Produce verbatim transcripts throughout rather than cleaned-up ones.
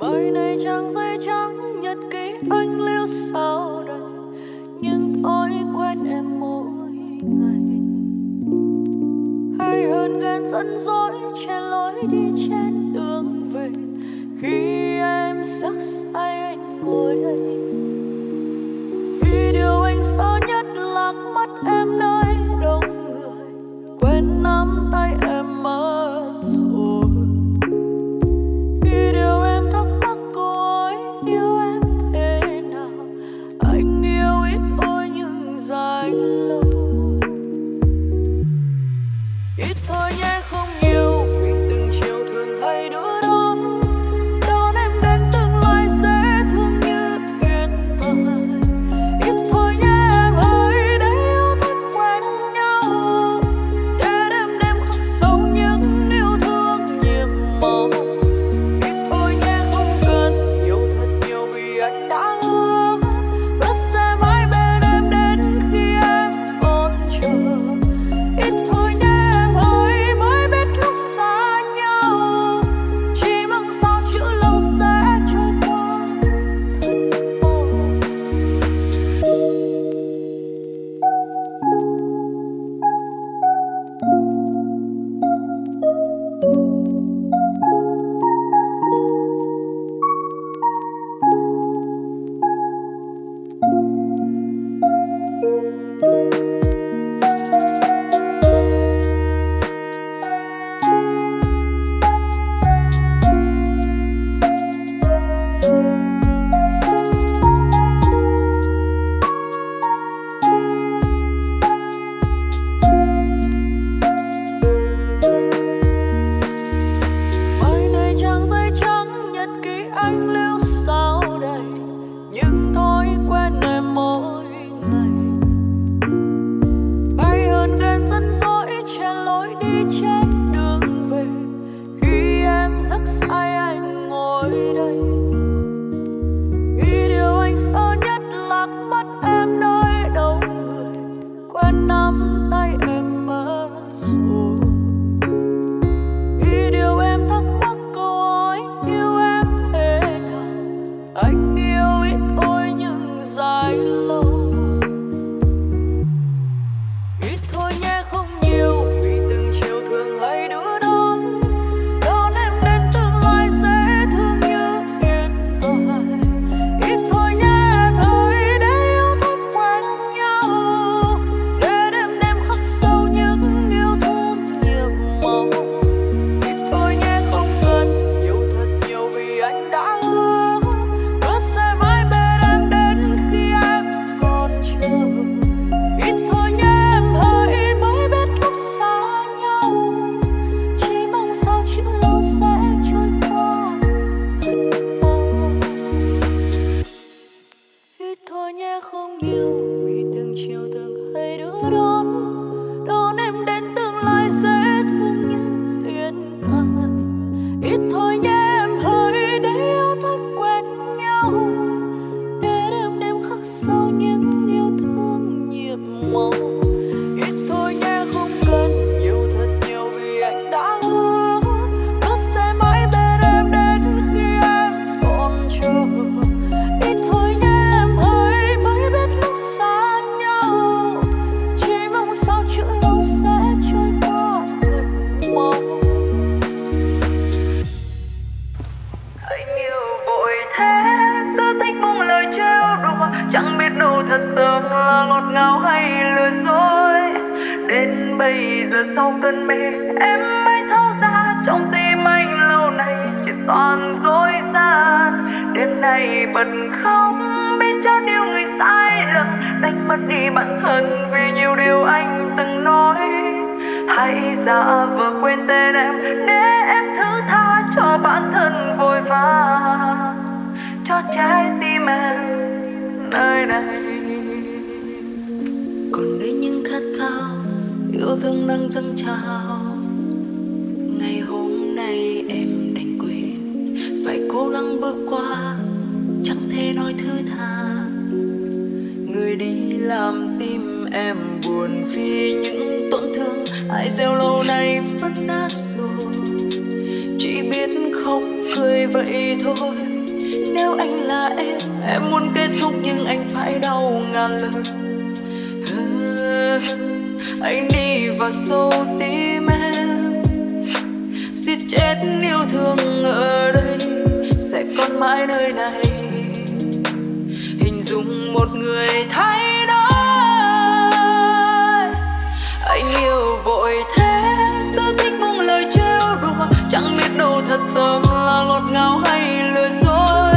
Bài này trang giấy trắng nhật ký anh lưu sau đây, nhưng thói quen em mỗi ngày hay hơn ghen dẫn dối che lối đi trên đường về. Khi em sắc say anh ngồi đây, khi điều anh sợ nhất lạc mắt em nơi đông người, quên nắm tay em mất rồi. Khi điều em thắc mắc cô ấy yêu em thế nào, anh yêu ít thôi nhưng dài lâu, ít thôi nhé không nhiều. Vậy thôi Nếu anh là em, em muốn kết thúc nhưng anh phải đau ngàn lần. Anh đi vào sâu tim em, giết chết yêu thương ở đây, sẽ còn mãi nơi này. Hình dung một người thay đổi, anh yêu vội thế, cứ thích buông lời trêu đùa, chẳng biết đâu thật tâm là ngọt ngào hay lừa dối.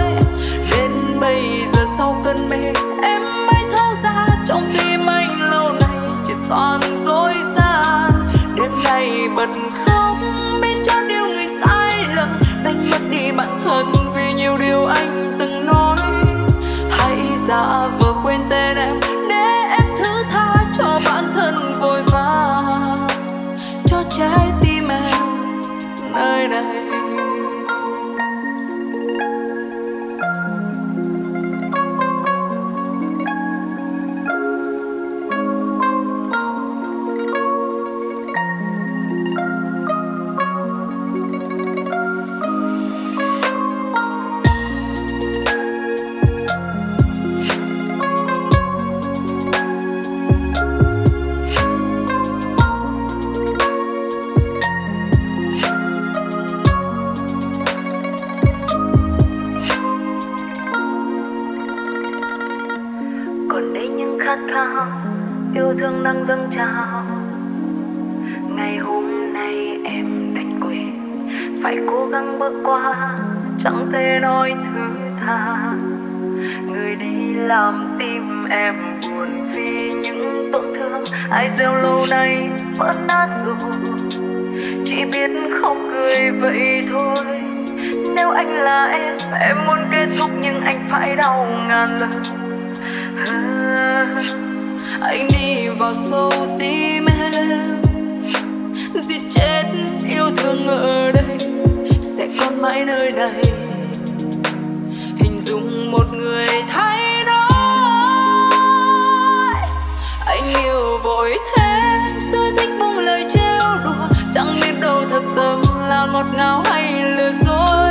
Đến bây giờ sau cơn mê, em mới thấu ra trong tim anh lâu nay chỉ toàn dối gian. Đêm nay bật khóc, biết cho điều người sai lầm, đánh mất đi bản thân vì nhiều điều anh từng nói. Hãy giả vờ quên tên em để em thứ tha cho bản thân vội vã, cho trái tim em nơi này. Yêu thương đang dâng trào, ngày hôm nay em đành quên, phải cố gắng bước qua, chẳng thể nói thứ tha. Người đi làm tim em buồn vì những tổn thương ai gieo lâu nay vỡ nát rồi, chỉ biết không cười vậy thôi. Nếu anh là em, em muốn kết thúc nhưng anh phải đau ngàn lần. Anh đi vào sâu tim em, giết chết yêu thương ở đây, sẽ còn mãi nơi này. Hình dung một người thay đổi, anh yêu vội thế, cứ thích buông lời trêu đùa, chẳng biết đâu thật tâm là ngọt ngào hay lừa dối.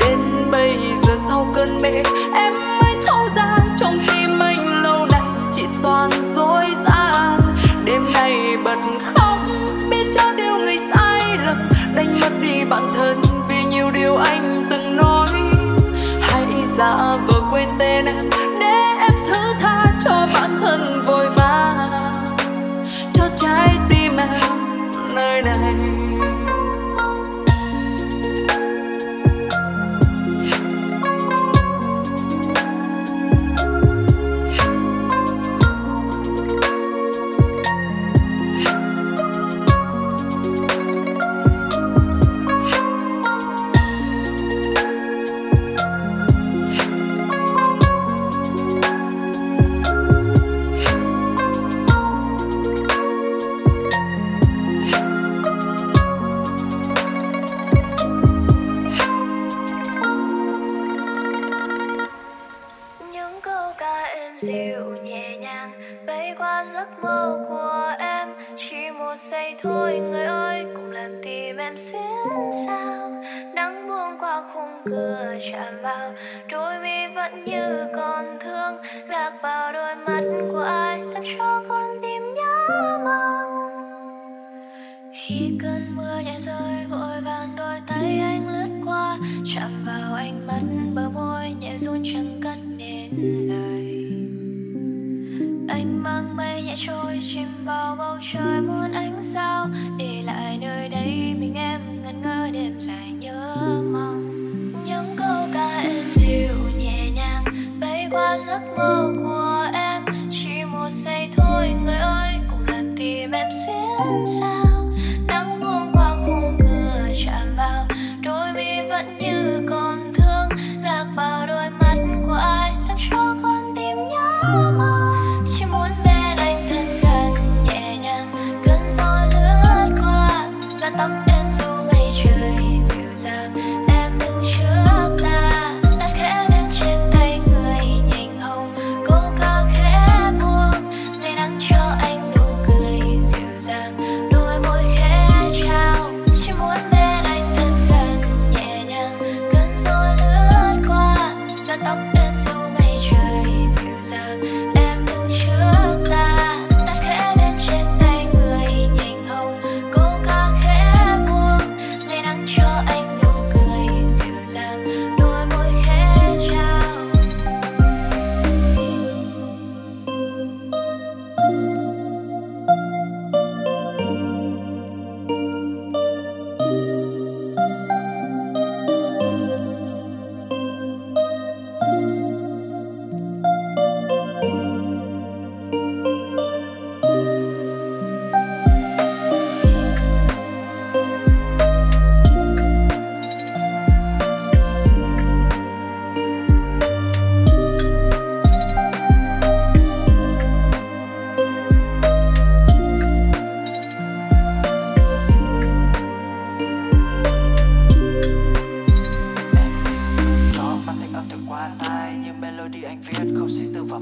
Đến bây giờ sau cơn mê, em mới thấu ra trong tim anh lâu nay chỉ toàn dối gian. Đêm nay bật khóc, biết cho điều người sai lầm, đánh mất đi bản thân vì nhiều điều anh từng nói. Hãy giả vờ quên tên em để em thứ tha cho bản thân vội vã, cho trái tim em nơi này.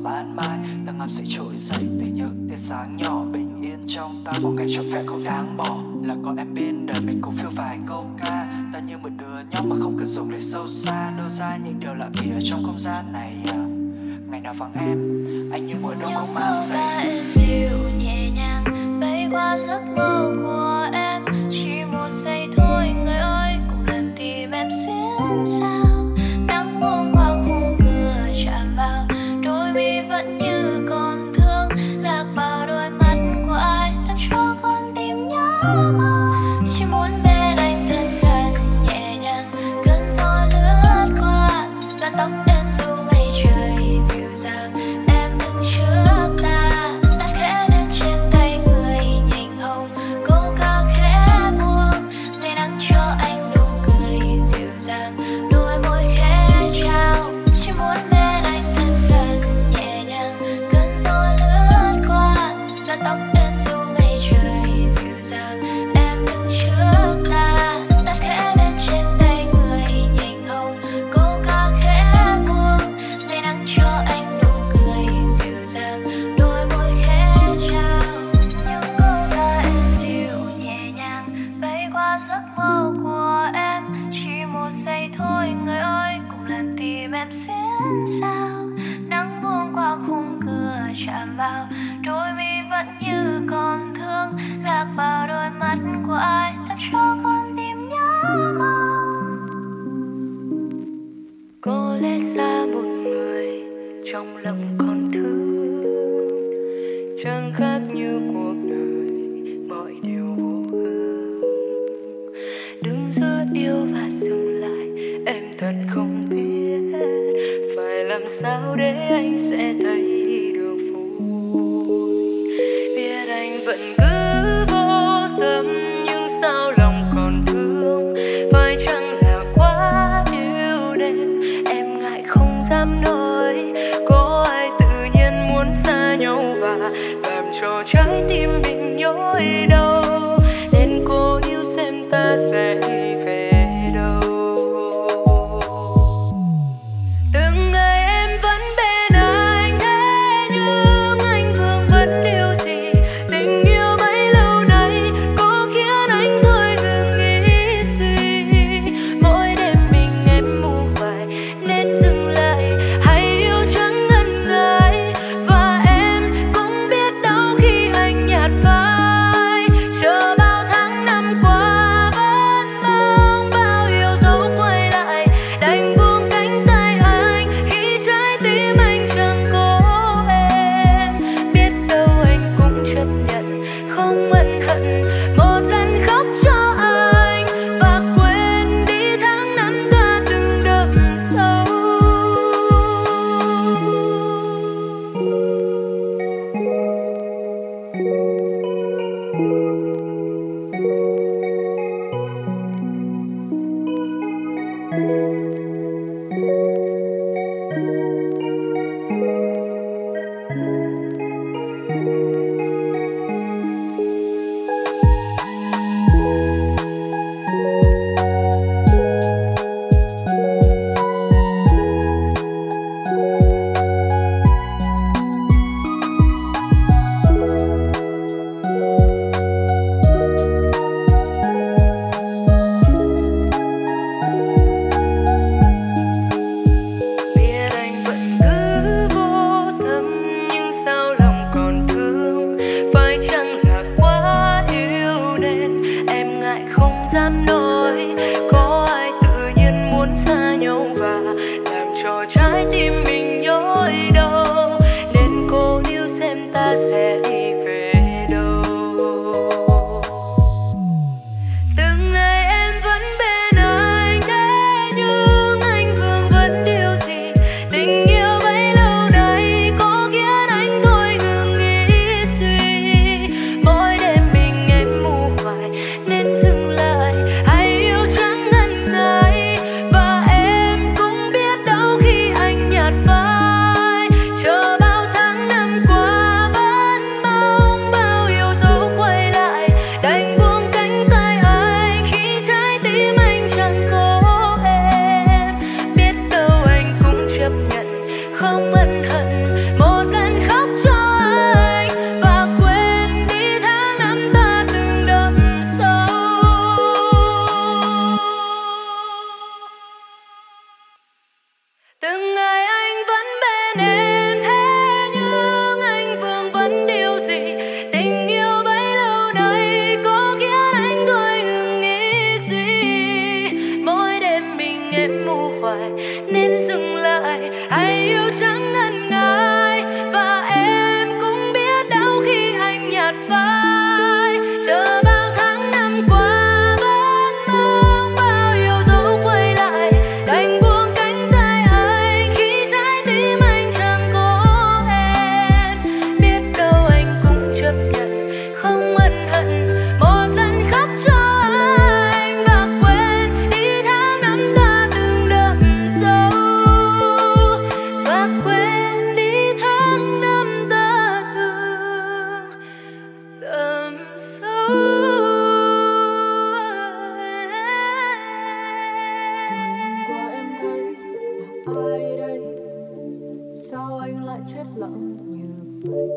ban mai. Ta ngắm sẽ trỗi dậy từ những tia sáng nhỏ bình yên trong ta. Một ngày trọn vẹn không đáng bỏ là có em bên đời mình cũng phiêu vài câu ca. Ta như một đứa nhóc mà không cần dùng để sâu xa đâu ra những điều lạ kỳ ở trong không gian này. Ngày nào vắng em, anh như mùa đông không mang giày. Em dịu nhẹ nhàng bay qua giấc mơ của em, chỉ một giây thôi người ơi cũng làm tim em xuyên xa. Nắng buông qua khung cửa chạm vào đôi mi vẫn như còn thương, lạc vào đôi mắt của ai làm cho con tim nhớ mơ. Chỉ muốn bên anh thật gần nhẹ nhàng, cơn gió lướt qua là tóc em dù mây trời dịu dàng. Em đứng trước ta đã khẽ đến trên tay người nhìn hồng, câu ca khẽ buông ngày nắng cho anh nụ cười dịu dàng. Từng ngày anh vẫn bên em, thế nhưng anh vương vấn điều gì? Tình yêu bấy lâu nay có khiến anh thôi ngừng nghĩ suy. Mỗi đêm mình em mù hoài nên dừng lại. Hãy yêu chẳng ngần ngại, và em cũng biết đau khi anh nhạt vai. Giờ bao tháng năm qua vẫn mong bao yêu dấu quay lại. Đành buông cánh tay anh khi trái tim anh chẳng có em. Biết đâu anh cũng chấp nhận, không ân hận. Một lần khóc cho anh và quên đi tháng năm ta từng đậm sâu, và quên đi tháng năm ta từng đậm sâu. Đêm qua em thấy ai đây, sao anh lại chết lặng như vậy?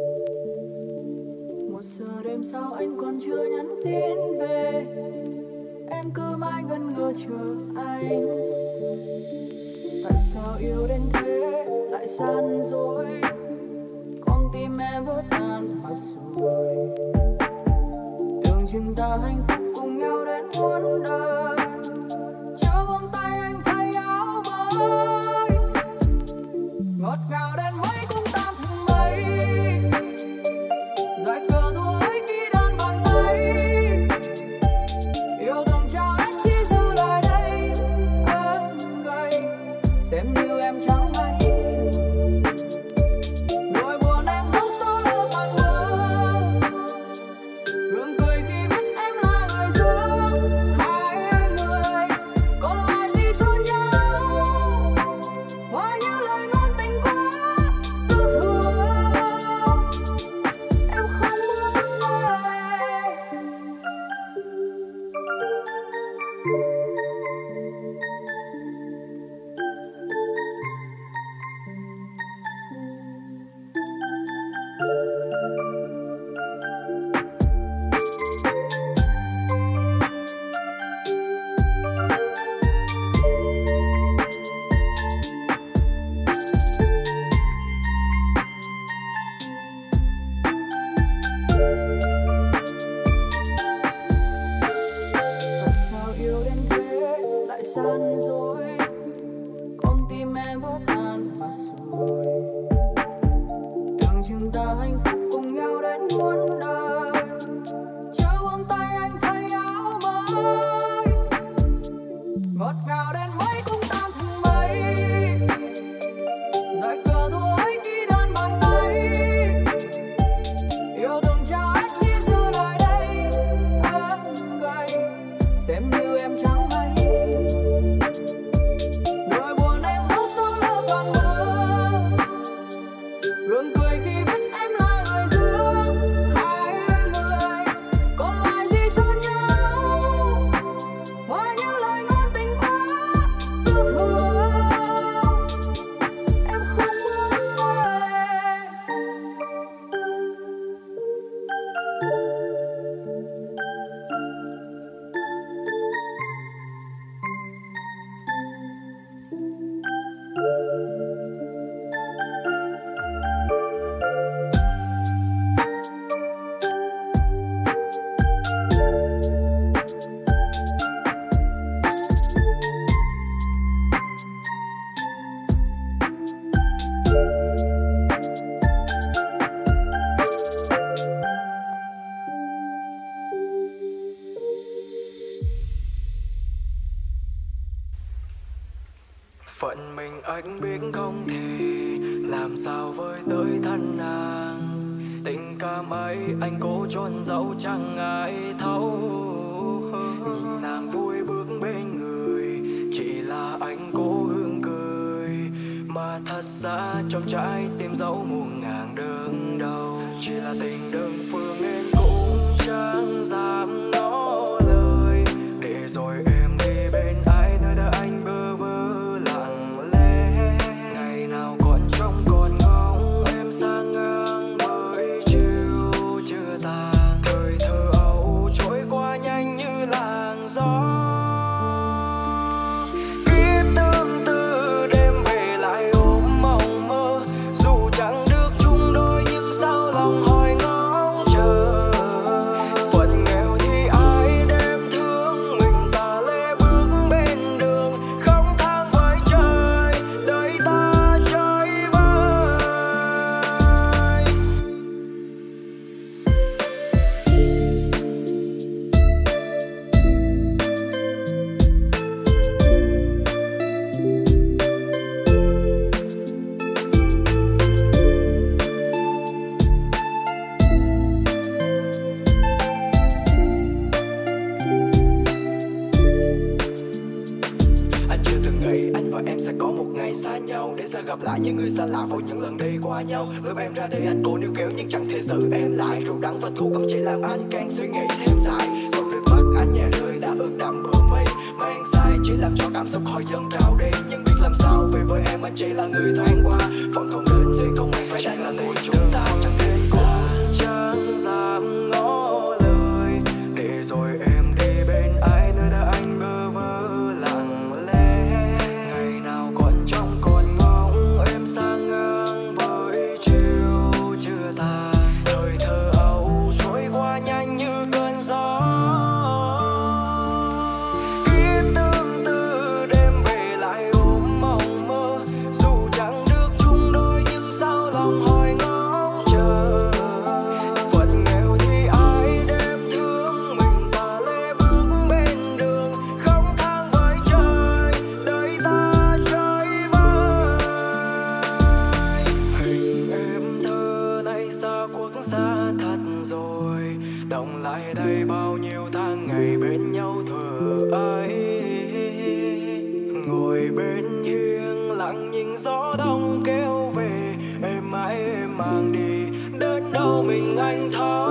Một giờ đêm sau anh còn chưa nhắn tin về, em cứ mãi ngẩn ngơ chờ anh. Tại sao yêu đến thế lại gian dối, con tim em vỡ tan mất rồi. Tưởng chừng ta hạnh phúc cùng nhau đến muôn đời, chưa buông tay anh thấy áo mới ngọt ngào đến mấy cũng tan thành mây. Giải khờ thua ấy khi đan bàn tay, yêu từng trao hết chỉ giữ lại đây em gầy, xem như em chẳng may. Nỗi buồn em giấu sâu lớp mặt mơ, gương cười khi biết em là người giữ hai người còn lại gì cho nhau. Bao nhiêu lời nói tình quá sự thừa, em không muốn nói. Tại sao yêu đến thế lại gian dối, con tim em vỡ tan mất rồi. Tưởng chừng ta hạnh phúc cùng nhau đến muôn đời, chưa buông tay anh thấy áo mới ngọt ngào đến mấy cũng tan thành mây. Giải khờ thua ấy khi đan bàn tay, yêu từng trao hết chỉ giữ lại đây em gầy, xem như em chẳng may. Nỗi buồn em giấu sâu lớp bàn mơ, gương cười khi biết em là người giữa hai người còn lại gì cho nhau. Bao nhiêu lời nói tình quá sự thừa, em không muốn nói. Phận mình anh biết không thể làm sao với tới thân nàng, tình cảm ấy anh cố chôn dẫu chẳng ai thấu. Nhìn nàng vui bước bên người chỉ là anh cố hương cười, mà thật ra trong trái tim dẫu muôn ngàn đường đầu chỉ là tình đơn phương, em cũng chẳng dám nói lời. Để rồi em đi bên ai nơi đã anh bơ vơ, gió kiếp tương tư đêm về lại chưa từng nghĩ anh và em sẽ có một ngày xa nhau, để sẽ gặp lại những người xa lạ vào những lần đi qua nhau. Lúc em ra đây anh cố níu kéo nhưng chẳng thể giữ em lại, rượu đắng và thuốc cũng chỉ làm anh càng suy nghĩ thêm dài. Xong rồi mắt anh nhẹ rơi đã ướt đẫm bờ mây, mang sai chỉ làm cho cảm xúc khỏi dâng trào đi. Nhưng biết làm sao vì với em anh chỉ là người thoáng qua, vẫn không đến sẽ không ai phải đang là người chúng ta chẳng thể đi xa. Chẳng dám ngó lời để rồi em đi bên ai nơi đã anh bơ vơ lặng lẽ. Ngày nào còn trong còn ngóng em sang ngang với chiều chưa tàn, thời thơ ấu trôi qua nhanh như cơn gió. Kiếp tương tư đêm về lại ôm mộng mơ, dù chẳng được chung đôi nhưng sao lòng hỏi ngóng chờ. Đồng lại đây bao nhiêu tháng ngày bên nhau thừa ấy, ngồi bên hiên lặng nhìn gió đông kéo về. Em mãi em mang đi đến đâu mình anh thó.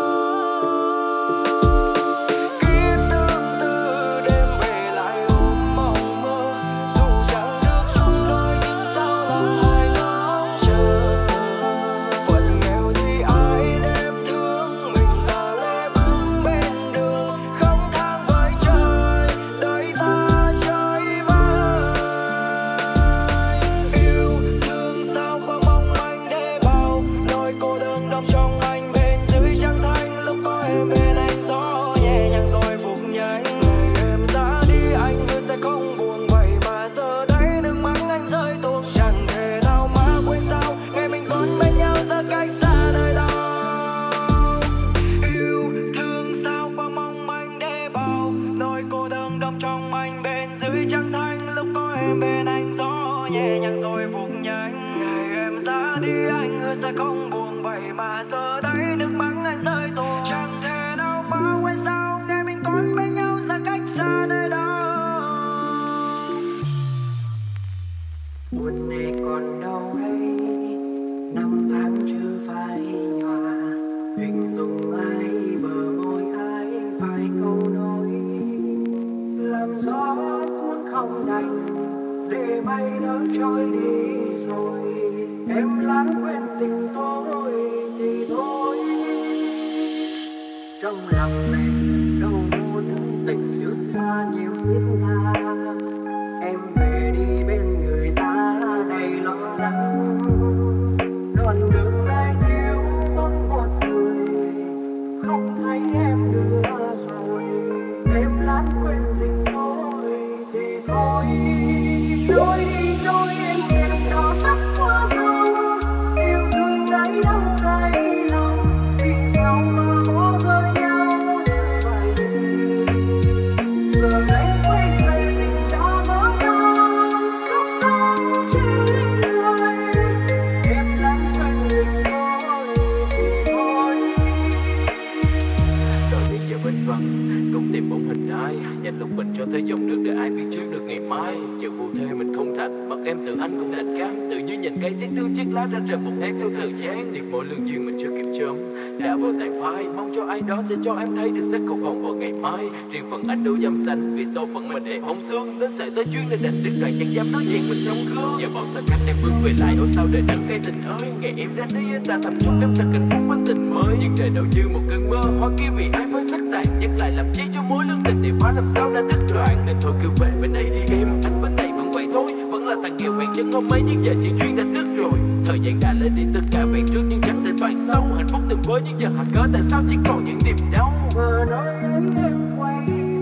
Cho em thấy được sách cầu vòng vào ngày mai, riêng phần anh đâu dám xanh vì số phận mình để phóng sương. Đến sợi tới chuyến nên đành đứt đoạn, chẳng dám nói chuyện mình trong gương. Giờ bao xa cách em bước về lại, ôi sao đời đắng cay tình ơi. Ngày em ra đi anh ta thầm chúc em thật hạnh phúc bên tình mới, nhưng trời đâu như một cơn mơ hoa kia vì ai phải sắc tàn. Nhắc lại làm chi cho mối lương tình để phá làm sao đã đứt đoạn, nên thôi cứ về bên ấy đi em. Anh bên này vẫn vậy thôi, vẫn là thằng nghèo vàng chân không mấy, nhưng giờ chị duyên đã đứt rồi. Thời gian đã lấy đi tất cả bạn trước nhưng chẳng thể toàn sâu. Hạnh phúc từng với những giờ hạ cớ tại sao chỉ còn những niềm đau. Giờ đây em quay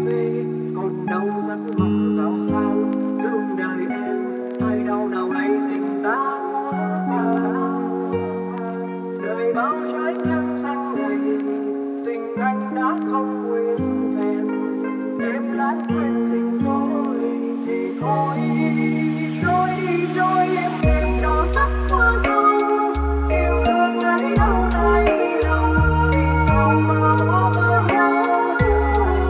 về còn đâu rất mong giàu sang thương đời em thay đau nào đây tình ta. Đời bao trái ngang sang đầy tình anh đã không nguyên vẹn, em đã quên tình tôi thì thôi trôi đi trôi em. Hãy subscribe cho kênh Ghiền Mì Gõ để không bỏ lỡ những video hấp dẫn.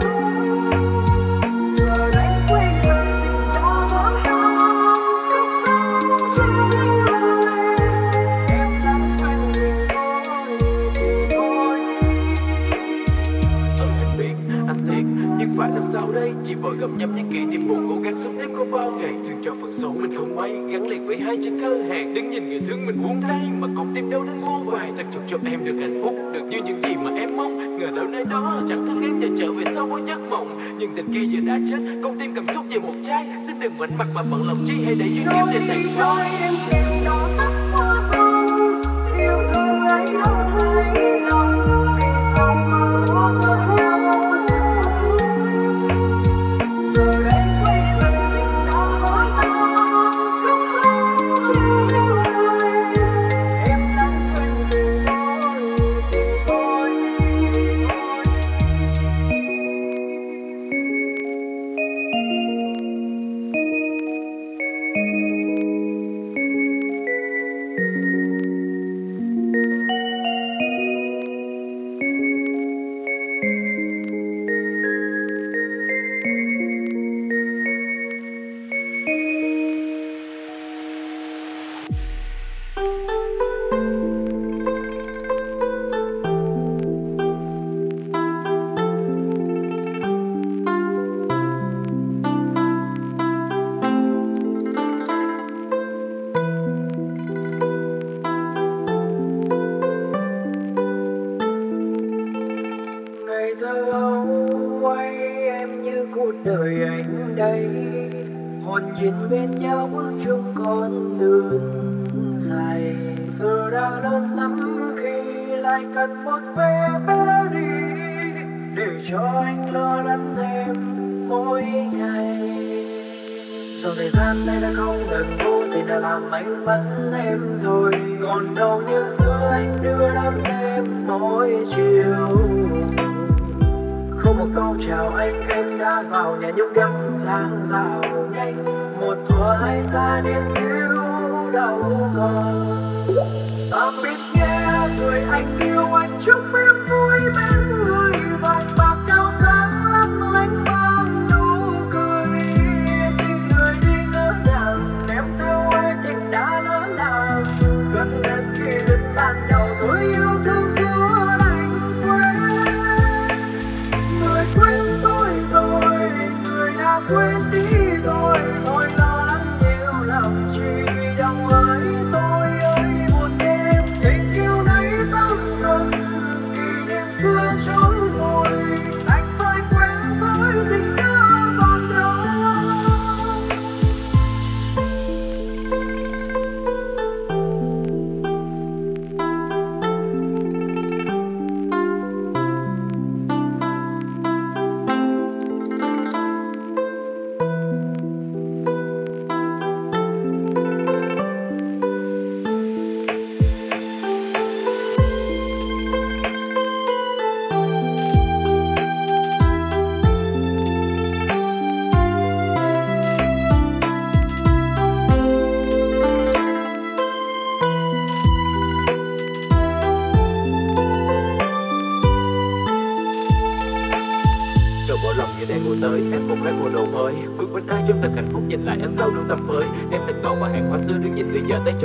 vội gặm nhấm những kỷ niệm buồn cố gắng sống tiếp có bao ngày. Thương cho phần sâu mình không may gắn liền với hai chữ cơ hàng. Đứng nhìn người thương mình buông tay mà còn tìm đâu đến vô vàng. Thật chúc cho em được hạnh phúc, được như những gì mà em mong. Ngờ đâu nơi đó chẳng thương em và trở về sau mỗi giấc mộng. Nhưng tình kia giờ đã chết, con tim cảm xúc về một trái. Xin đừng mạnh mặt mà bận lòng chi, hãy để duyên kiếm để tàn phai. Em đêm đó tắt qua sông, yêu thương ấy đâu hay lòng. Vì sao mà bỏ ra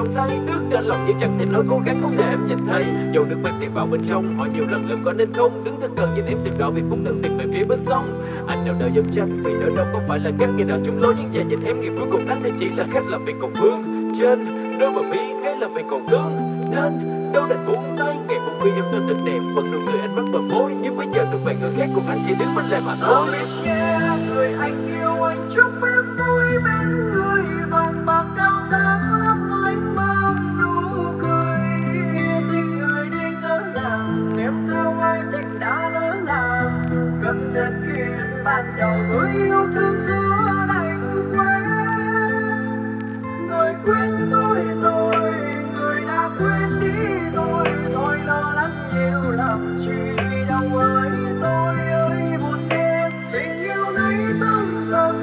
trong tay nước trên lòng nhưng chẳng thể nói cố gắng không để em nhìn thấy. Dù nước mình đi vào bên trong, hỏi nhiều lần liệu có nên không đứng thật gần nhìn em từng đó vì phút nâng tiền về phía bên sông. Anh nào đó dám chắc vì nơi đâu có phải là các ngày nào chung lối những già nhìn em. Ngày cuối cùng anh thì chỉ là khách làm việc còn vương trên đôi mà biết cái là việc còn thương nên đâu đành buông tay. Ngày một khi em tôi thật đẹp vẫn nụ cười anh mắt bờ môi, nhưng bây giờ được về người khác cùng anh chỉ đứng bên lề mà thôi. Yeah, người anh yêu anh chúc em vui bên người vàng bạc cao sang. Gần nhất kia ban đầu tôi yêu thương giữa đành quên. Người quên tôi rồi, người đã quên đi rồi. Tôi lo lắng nhiều lắm chỉ đau ơi tôi ơi buồn thêm. Tình yêu này tâm dần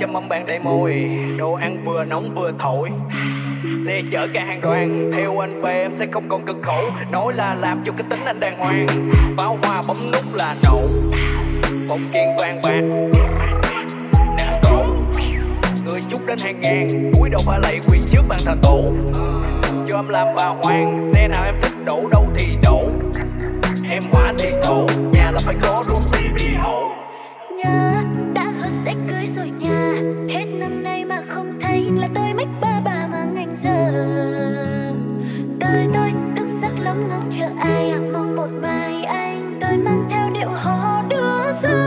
Chấm mắm bạn đầy môi, đồ ăn vừa nóng vừa thổi. Xe chở cả hàng đoàn, theo anh về em sẽ không còn cực khổ. Nói là làm cho cái tính anh đàng hoàng. Pháo hoa bấm nút là nổ, bóng kiên vàng bạc, nạn tổ. Người chúc đến hàng ngàn, cúi đầu ba lạy quyền trước bàn thờ tổ. Cho em làm bà hoàng, xe nào em thích đổ đâu thì đổ. Em hỏa thì thổ, nhà là phải có luôn đi đi hộ. Nhớ đã hứa sẽ cưới rồi nha, hết năm nay mà không thấy là tôi mách ba bà mà ngành giờ. Tôi tôi tức sắc lắm ngóng chờ ai, mong một bài anh tôi mang theo điệu hò đưa dâu.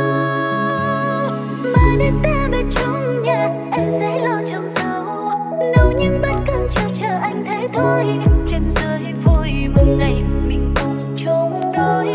Mai đến ta về trong nhà, em sẽ lo chồng dâu, nấu những bát cơm chiều chờ anh thế thôi. Trên dưới vui mừng ngày mình cùng chung đôi.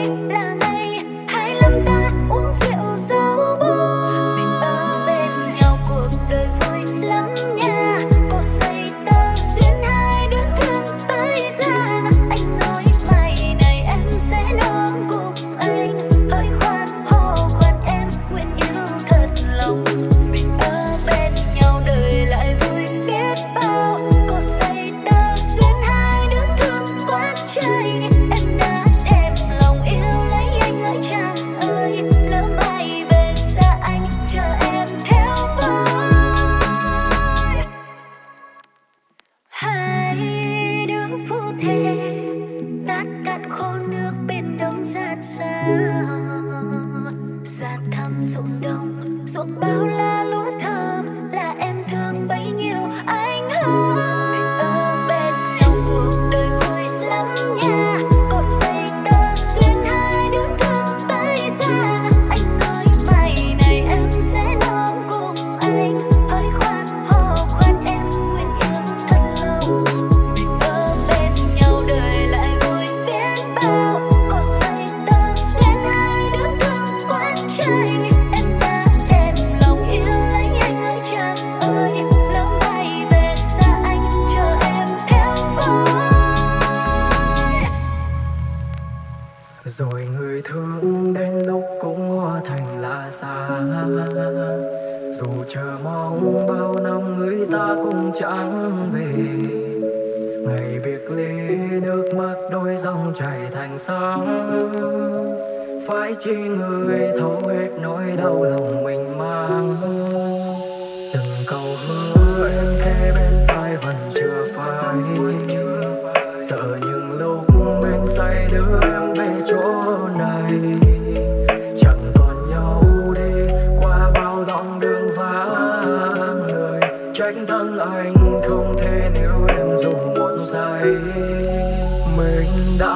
Mình đã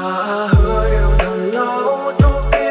hứa yêu từ lâu, dù kia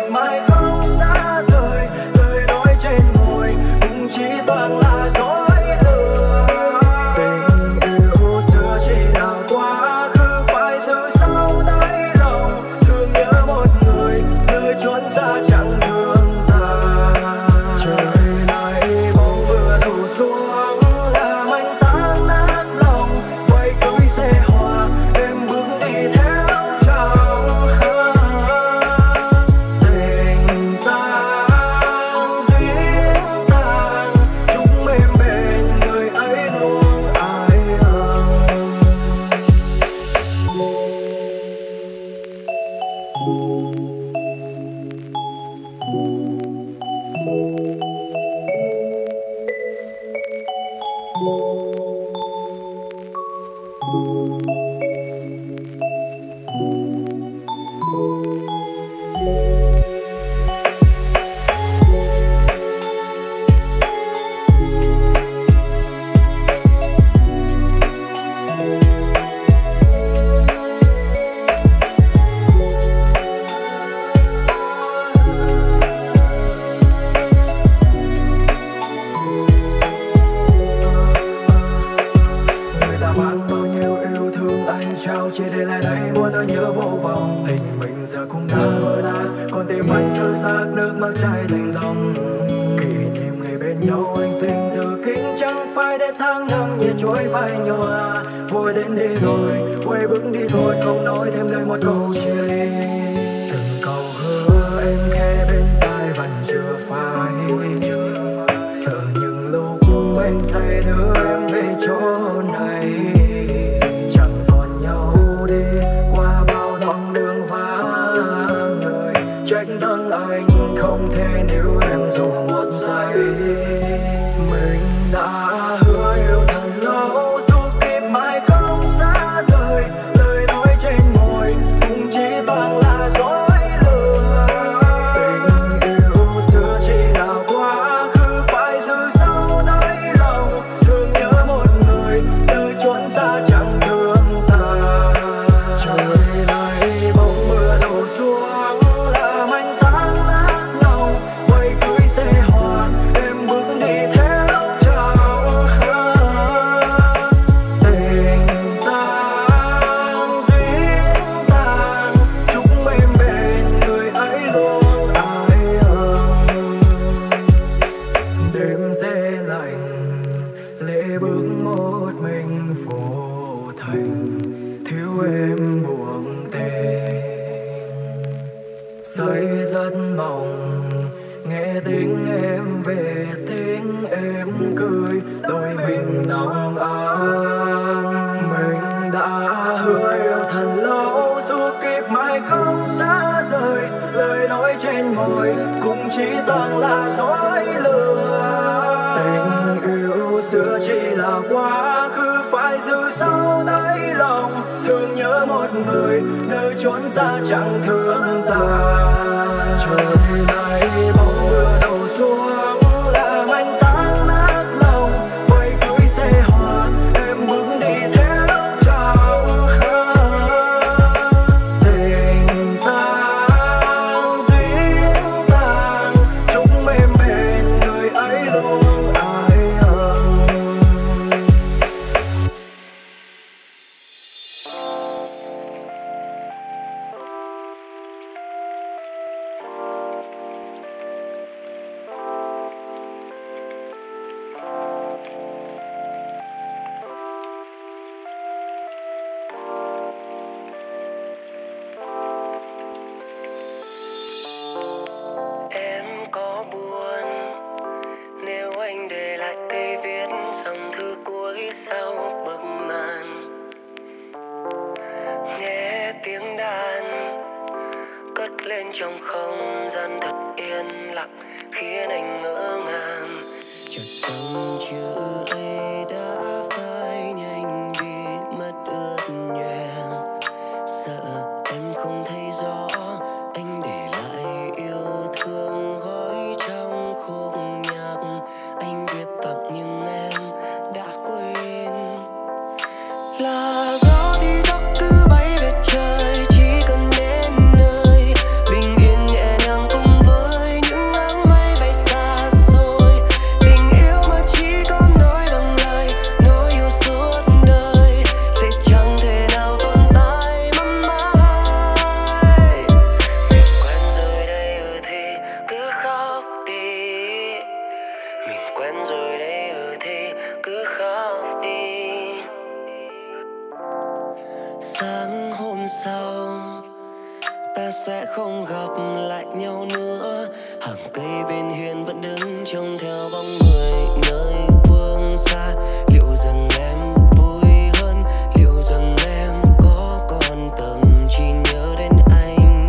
sẽ không gặp lại nhau nữa. Hàng cây bên hiên vẫn đứng trông theo bóng người nơi phương xa. Liệu rằng em vui hơn, liệu rằng em có còn tầm trí nhớ đến anh?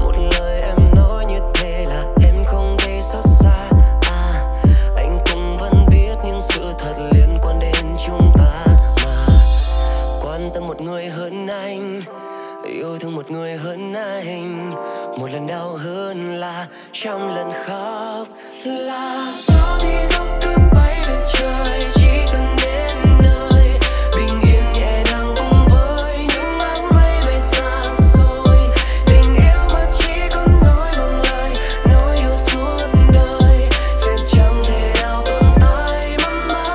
Một lời em nói như thế là em không thấy xót xa. À, anh cũng vẫn biết những sự thật liên quan đến chúng ta, mà quan tâm một người hơn anh, yêu thương một người hơn anh. Một lần đau hơn là trăm lần khóc. Là gió đi dốc cơn bay về trời, chỉ cần đến nơi bình yên nhẹ đang cùng với những áng mây bay xa xôi. Tình yêu mà chỉ còn nói bằng lời, nỗi yêu suốt đời sẽ chẳng thể nào tồn tại mãi.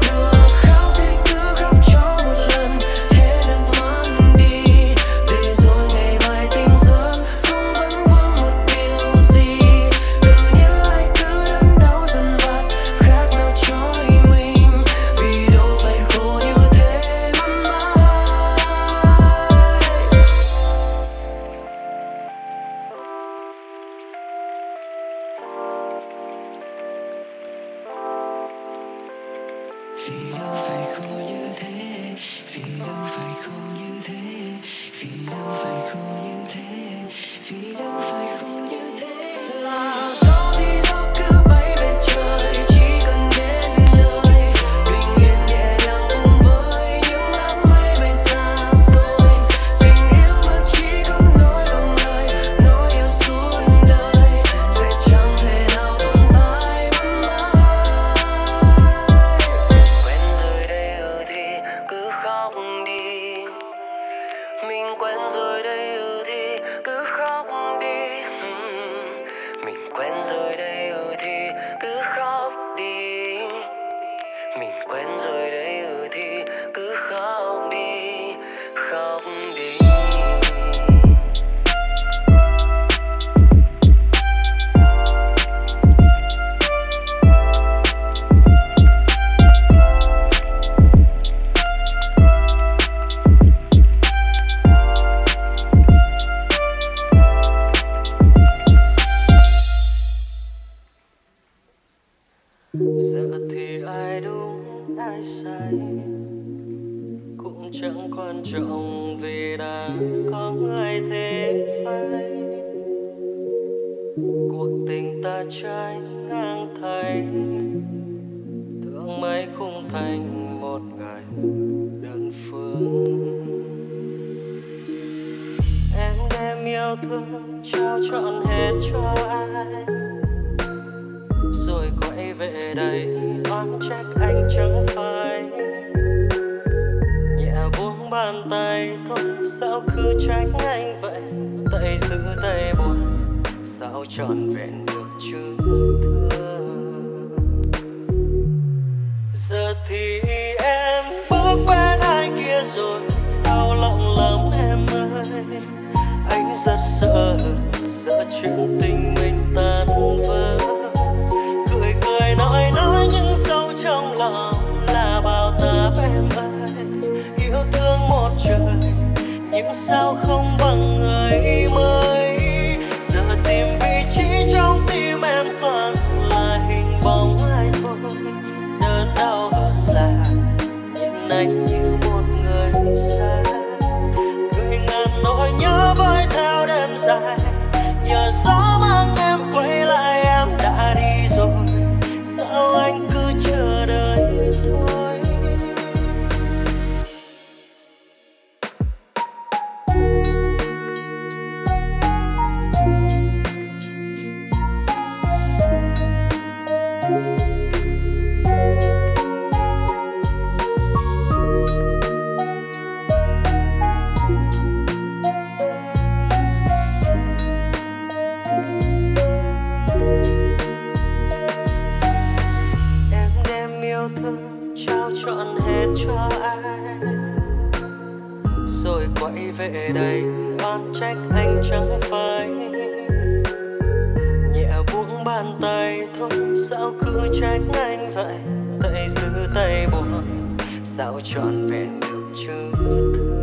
Được khao thì cứ khóc cho một lần, hết được mang đi, để rồi ngày mai tình giấc không vẫn vương một điều gì. Tự nhiên lại cứ đắn đau dần vặt, khác nào trói mình, vì đâu phải khổ như thế mãi. Vì đâu phải khổ như thế, vì đâu phải khổ như thế, vì đâu phải khổ như thế, vì đâu phải khổ như thế. Là gió đi gió cứ bay về trời, chỉ cần đến nơi bình yên nhẹ nhàng cùng với những áng mây bay xa xôi. Tình yêu mà chỉ không nói bằng lời, nỗi yêu suốt đời sẽ chẳng thể nào tồn tại mãi. Quen rồi đây ừ thì cứ khóc đi, mình quen rồi đây ừ thì cứ khóc đi. Ừm, mình quen rồi đây ừ thì cứ khóc đi, mình quen rồi đây ừ thì cứ khóc đi, khóc đi. Giờ thì ai đúng ai sai cũng chẳng quan trọng, vì đã có người thế phải. Cuộc tình ta trái ngang thay, thương mấy cũng thành một ngày đơn phương. Em đem yêu thương trao trọn hết cho ai, rồi quay về đây oán trách anh chẳng phải. Nhẹ buông bàn tay thôi, sao cứ trách anh vậy? Tay giữ tay buồn, sao trọn vẹn được chứ thương. Giờ thì em bước bên ai kia rồi, đau lòng lắm em ơi. Anh rất sợ, sợ chuyện tình mình tan vỡ. Nói nói những sâu trong lòng là bao táp em ơi. Yêu thương một trời, nhưng sao không bằng người mới. Giờ tìm vị trí trong tim em toàn là hình bóng ai thôi. Đớn đau hơn là nhìn anh như một người xa. Người ngàn nỗi nhớ vơi theo đêm dài, nhờ gió mang em quay lại. Em đã đi rồi, sao anh cứ chờ đợi thôi. Về đây oán trách anh chẳng phải. Nhẹ buông bàn tay thôi, sao cứ trách anh vậy? Tay giữ tay buồn, sao trọn vẹn được chứ thương.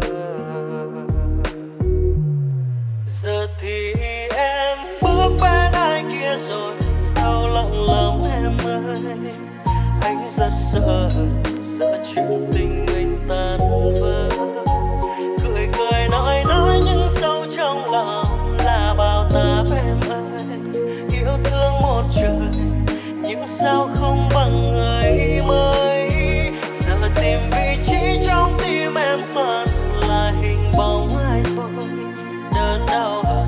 thì em bước bên ai kia rồi, đau lòng lắm em ơi. Anh rất sợ, sợ chuyện tình mình tan vỡ. Cười cười nói nói nhưng sâu trong lòng là bao táp em ơi. Yêu thương một trời, nhưng sao không bằng người mới. Giờ tìm vị trí trong tim em toàn là hình bóng ai thôi. Đớn đau hơn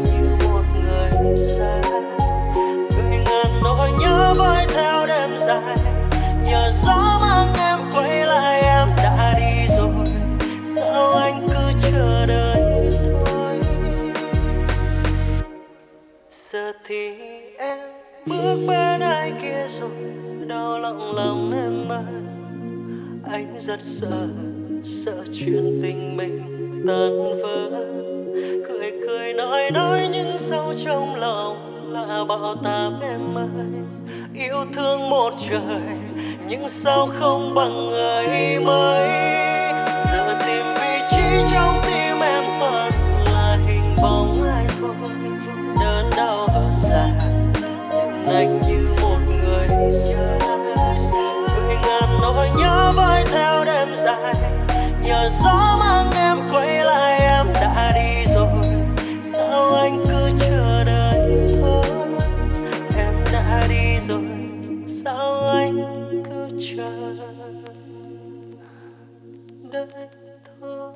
là nhìn anh như một người xa. Người ngàn nỗi nhớ vơi theo đêm dài, nhờ gió mang em quay lại. Em đã đi rồi, sao anh cứ chờ đợi thôi. Giờ thì em bước bên ai kia rồi, đau lòng lòng em ơi. Anh rất sợ, sợ chuyện tình mình tan vỡ. Cười cười nói nói nhưng sâu trong lòng là bão táp em ơi. Yêu thương một trời, nhưng sao không bằng người mới. Giờ tìm vị trí trong tim em toàn là hình bóng ai thôi. Đớn đau hơn là anh như một người xa. Người ngàn nỗi nhớ vơi theo đêm dài, nhờ gió mang em quay lại. Em đã đi rồi, sao anh cứ chờ đợi thôi. Em đã đi rồi, sao anh cứ chờ đợi thôi.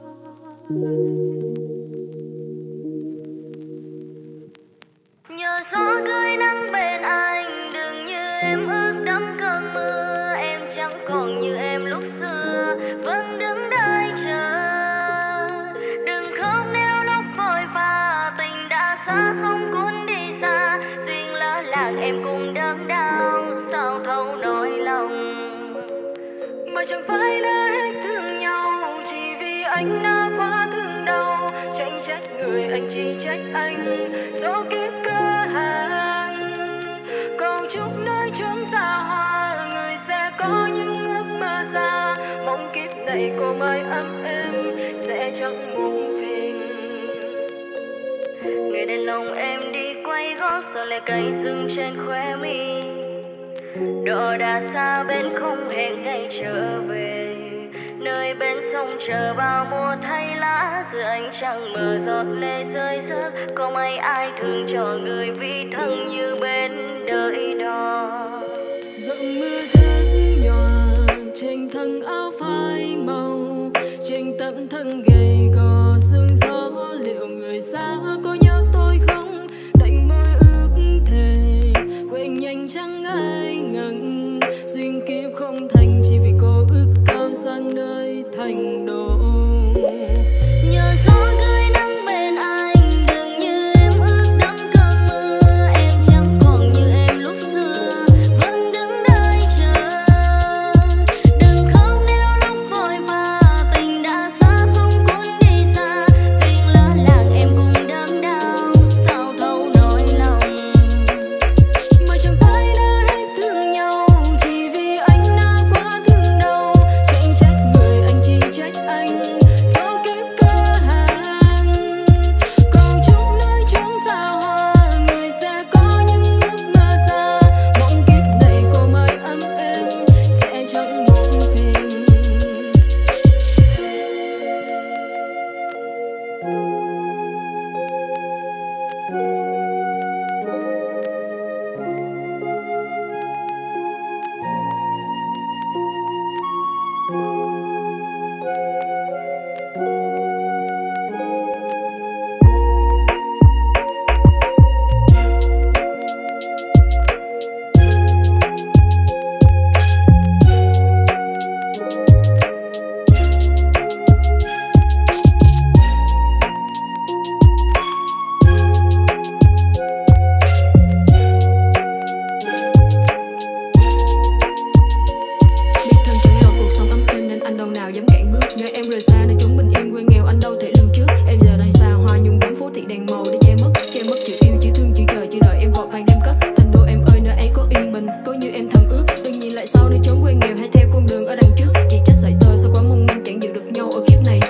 Nhờ gió gửi nắng bên anh, đừng như em ước đắm cơn mưa. Em chẳng còn như em lúc xưa, vẫn đứng đợi chờ. Đừng khóc nếu lúc vội vã, tình đã xa sông cuốn đi xa. Duyên lỡ làng em cũng đớn đau, sao thấu nỗi lòng. Mà chẳng phải đã hết thương nhau, chỉ vì anh đã quá thương đau. Chẳng trách người, anh chỉ trách anh do kiếp cơ hàng. Câu chúc nói chốn xa hoa, người sẽ có những ước mơ xa. Mong kiếp này cô mãi ấm em sẽ chẳng muộn phiền. Ngày đèn lòng em đi quay gót, sao lại cay sưng trên khóe mi. Đò đã xa bên không hẹn ngày trở về, nơi bên sông chờ bao mùa thay lá. Giữa ánh trăng mờ giọt lệ rơi rớt, không ai ai thương cho người vì thân như bên đời đó. Giọng mưa rớt nhòa trên thân áo phai màu, trên tấm thân gầy gò sương gió. Liệu người xa có nhớ tôi không? Đành môi ước thề quên nhanh chẳng ai ngần. Duyên kiếp không thành, chỉ vì cô ước cao sang nơi thành đô. Nhờ gió gửi nắng bên anh, đừng như em ước đắm cơn mưa. Em chẳng còn như em lúc xưa, vẫn đứng đợi chờ. Đừng khóc nếu lúc vội vã, tình đã xa sông cuốn đi xa. Duyên lỡ làng em cũng đớn đau, sao thấu nỗi lòng. Mà chẳng phải đã hết thương nhau, chỉ vì anh đã quá thương đau. Chẳng trách người, anh chỉ trách anh.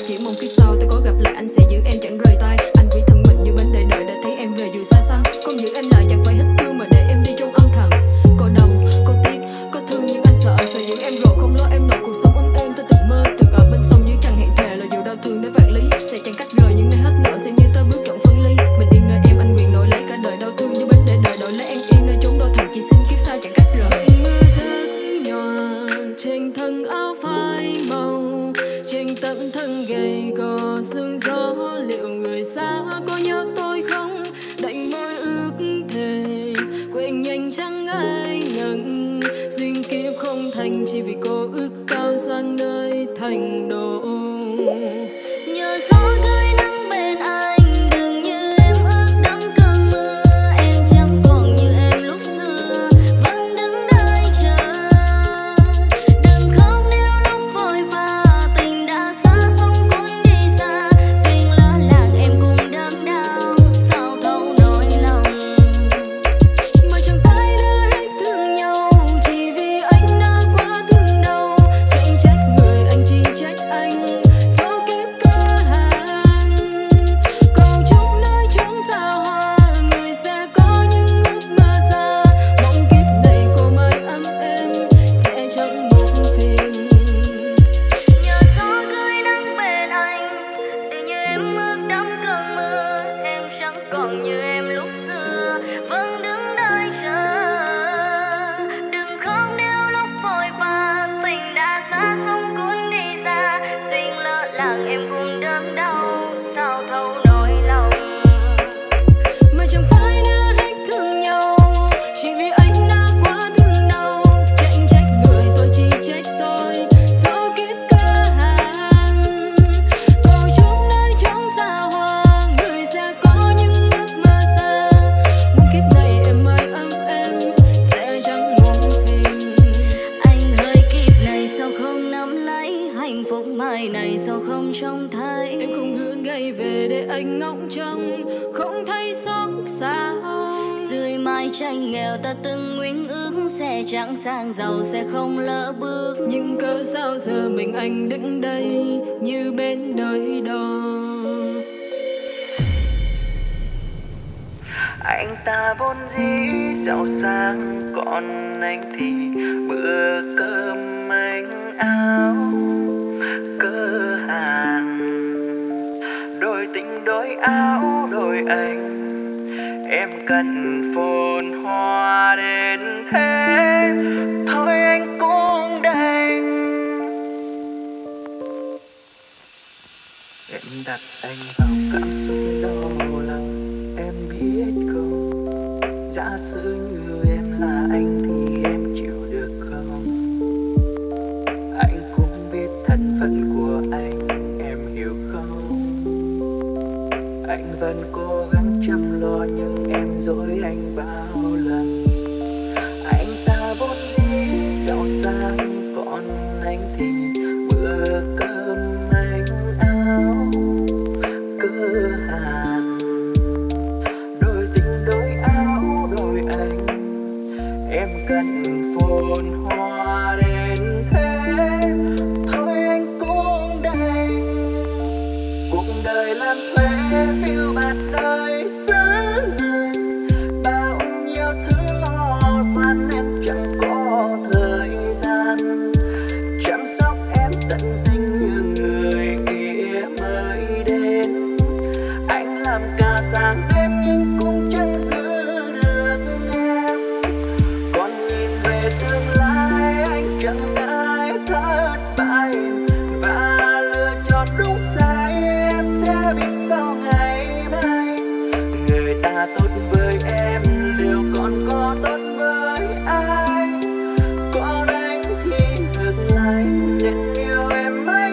Chỉ mong kiếp sau tôi có gặp lại anh sẽ giữ em chẳng rời tay. lòng không thấy xót xa. Dưới mái tranh nghèo ta từng nguyện ước sẽ chẳng sang giàu, sẽ không lỡ bước. Nhưng cớ sao giờ mình anh đứng đây như bên đời đó. Anh ta vốn dĩ giàu sang, còn anh thì bữa cơm manh áo cơ hàn. Đôi tình đôi áo đôi anh, em cần phồn hoa đến thế. Thôi anh cũng đành. Em đặt anh vào cảm xúc đau lòng. Em biết không, giả sử như em là anh thì em chịu được không? Anh cũng biết thân phận của anh, em hiểu không? Anh vẫn cố gắng chăm lo nhưng em dối anh bao lần. Anh ta vốn dĩ giàu sang, còn anh thì bữa cơm manh áo cơ hàn. Cần phồn hoa đến thế, thôi anh cũng đành. Cuộc đời làm thuê phiêu bạt nơi xứ người, bao nhiêu thứ lo toan nên chẳng có thời gian chăm sóc em tận tình như người kia mới đến. Anh làm cả sáng đêm nhưng cũng chẳng giữ. Sau ngày mai người ta tốt với em liệu còn có tốt với ai? Còn anh thì ngược lại nên yêu em mới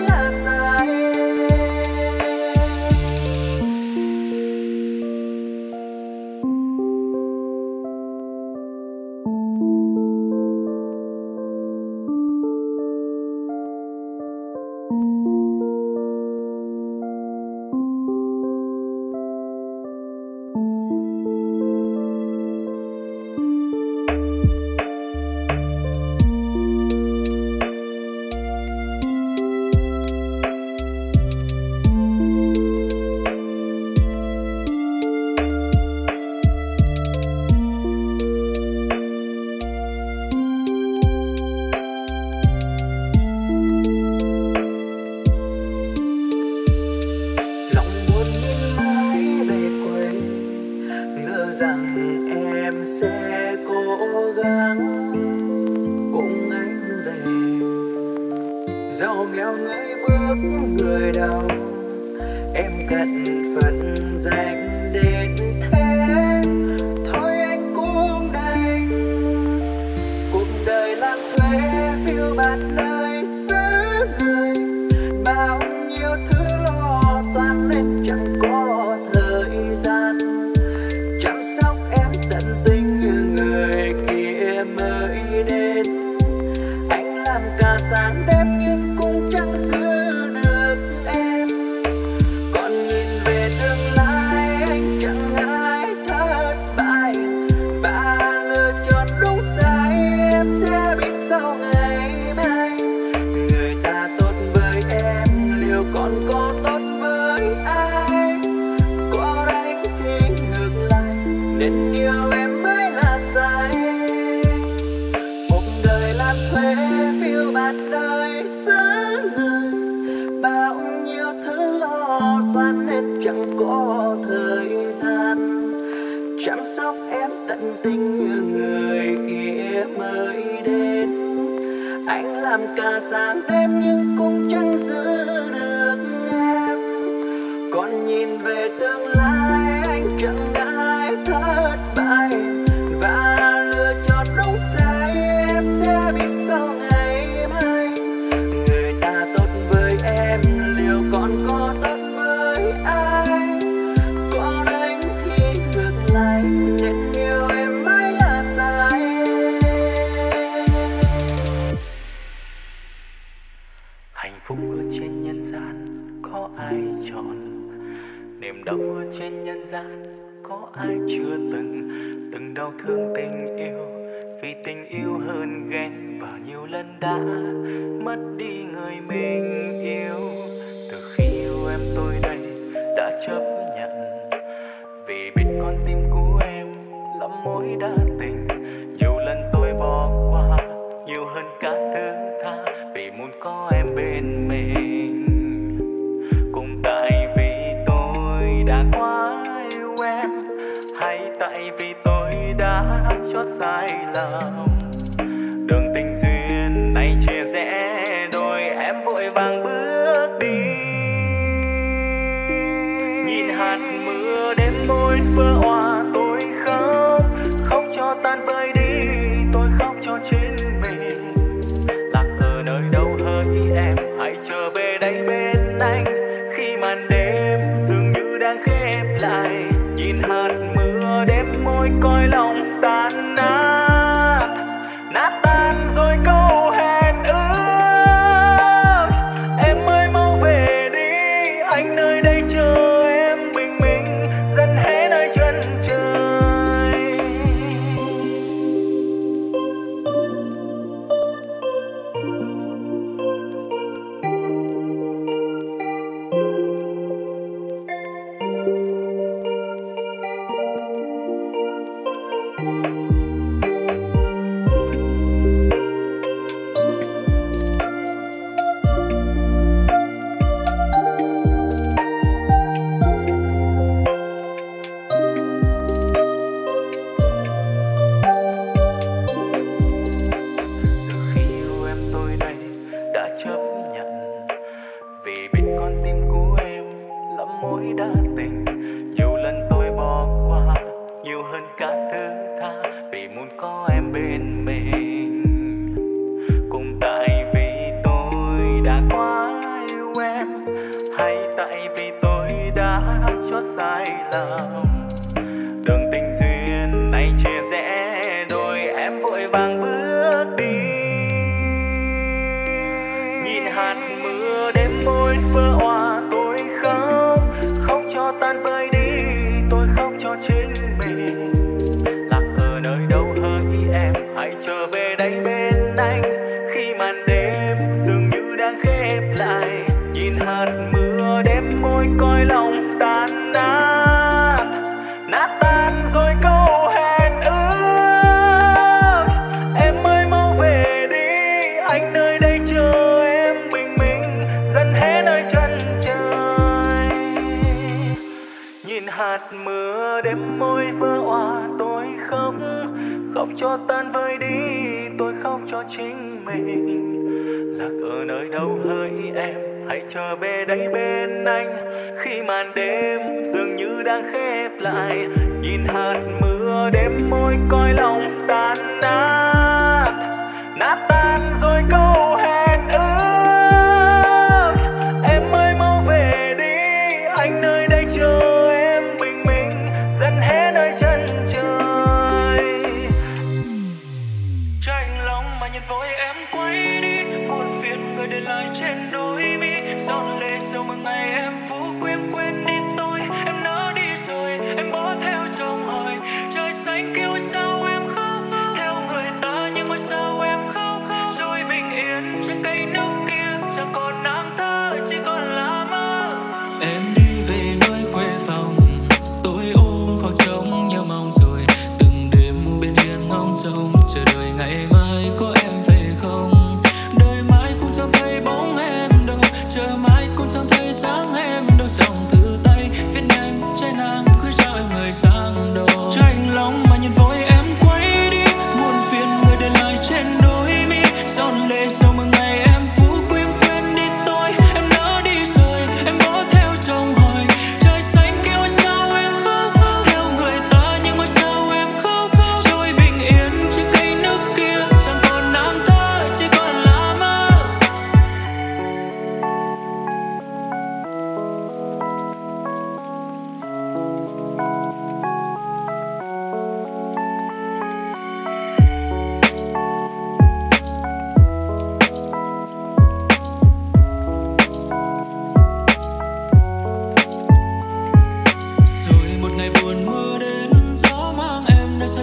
là sai. Hạnh phúc ở trên nhân gian gian có ai chưa từng từng đau thương tình yêu, vì tình yêu hơn ghen và nhiều lần đã mất đi người mình yêu. Từ khi yêu em tôi đây đã chấp nhận, vì biết con tim của em lắm mối đa tình. Nhiều lần tôi bỏ qua nhiều hơn cả thứ tha, vì muốn có em bên mình. Cũng tại vì tôi đã quá yêu em, hay tại vì tôi đã chót sai lầm. Đường tình duyên này chia rẽ đôi, em vội vàng bước đi. Nhìn hạt mưa đến môi vỡ òa, tôi khóc, khóc cho tan vơi đi. Tôi khóc cho chính mình lạc ở nơi đâu hỡi em, hãy trở về đây bên anh. Khi màn đêm dường như đang khép lại, nhìn hạt mưa đêm môi coi lòng tan nát, nát tan rồi câu hẹn ước. Em ơi mau về đi, anh nơi đây chờ em, bình minh dần hé nơi chân trời. Sao em khóc theo người ta, nhưng mà sao em khóc rồi bình yên.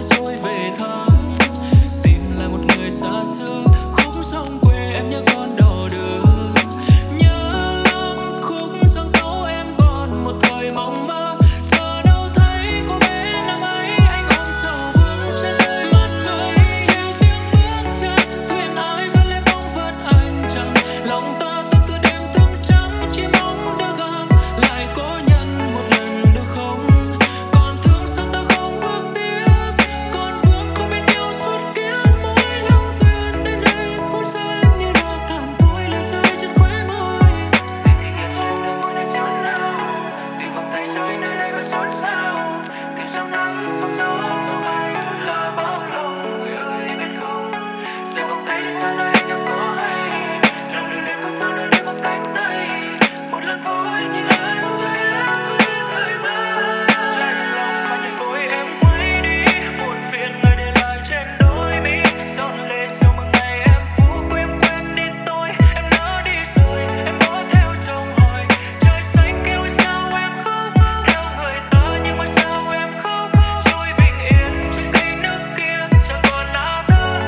xa xôi về thăm, tìm lại một người xa xưa khúc sông quê em nhớ con đò đường. Nhớ lắm khúc dòng tấu em còn một thời mong mơ, giờ đâu thấy cô bé năm ấy. Anh ôm sầu vương trên đời mặn mới, theo tiếng bước chân thuyền ai vẫn lẽ bóng vớt anh chẳng. Lòng ta tức cứ đêm thương trắng, chỉ mong được gặp lại cô nhân một lần được không. Còn thương sao ta không bước tiếp, còn vương không bên nhau suốt kiếp. Mỗi lòng duyên đến đây cũng sẽ như đọa tàn thôi, là rơi trên khóe môi. Tình tình yêu sâu là môi nơi chốn nào, tình vòng tay rơi nơi đây vẫn xôn xao. Tìm trong nắng, trong gió, trong anh là bao lòng người ơi biết không. Giờ vòng tay sao nơi anh đâu có hay, lòng lưu luyến không sao nơi đây vòng cánh tay. Một lần thôi nhưng anh sẽ vẫn thời mơ. Trên lòng bao nhiêu vui em quay đi, buồn phiền người để lại trên đôi mi. Giọt lệ chiều mừng ngày em phú quên quên đi tôi, em đã đi rồi em bỏ theo chồng hỏi. Trời xanh kêu sao em khóc, theo người ta nhưng mà sao em khóc. Trôi bình yên trên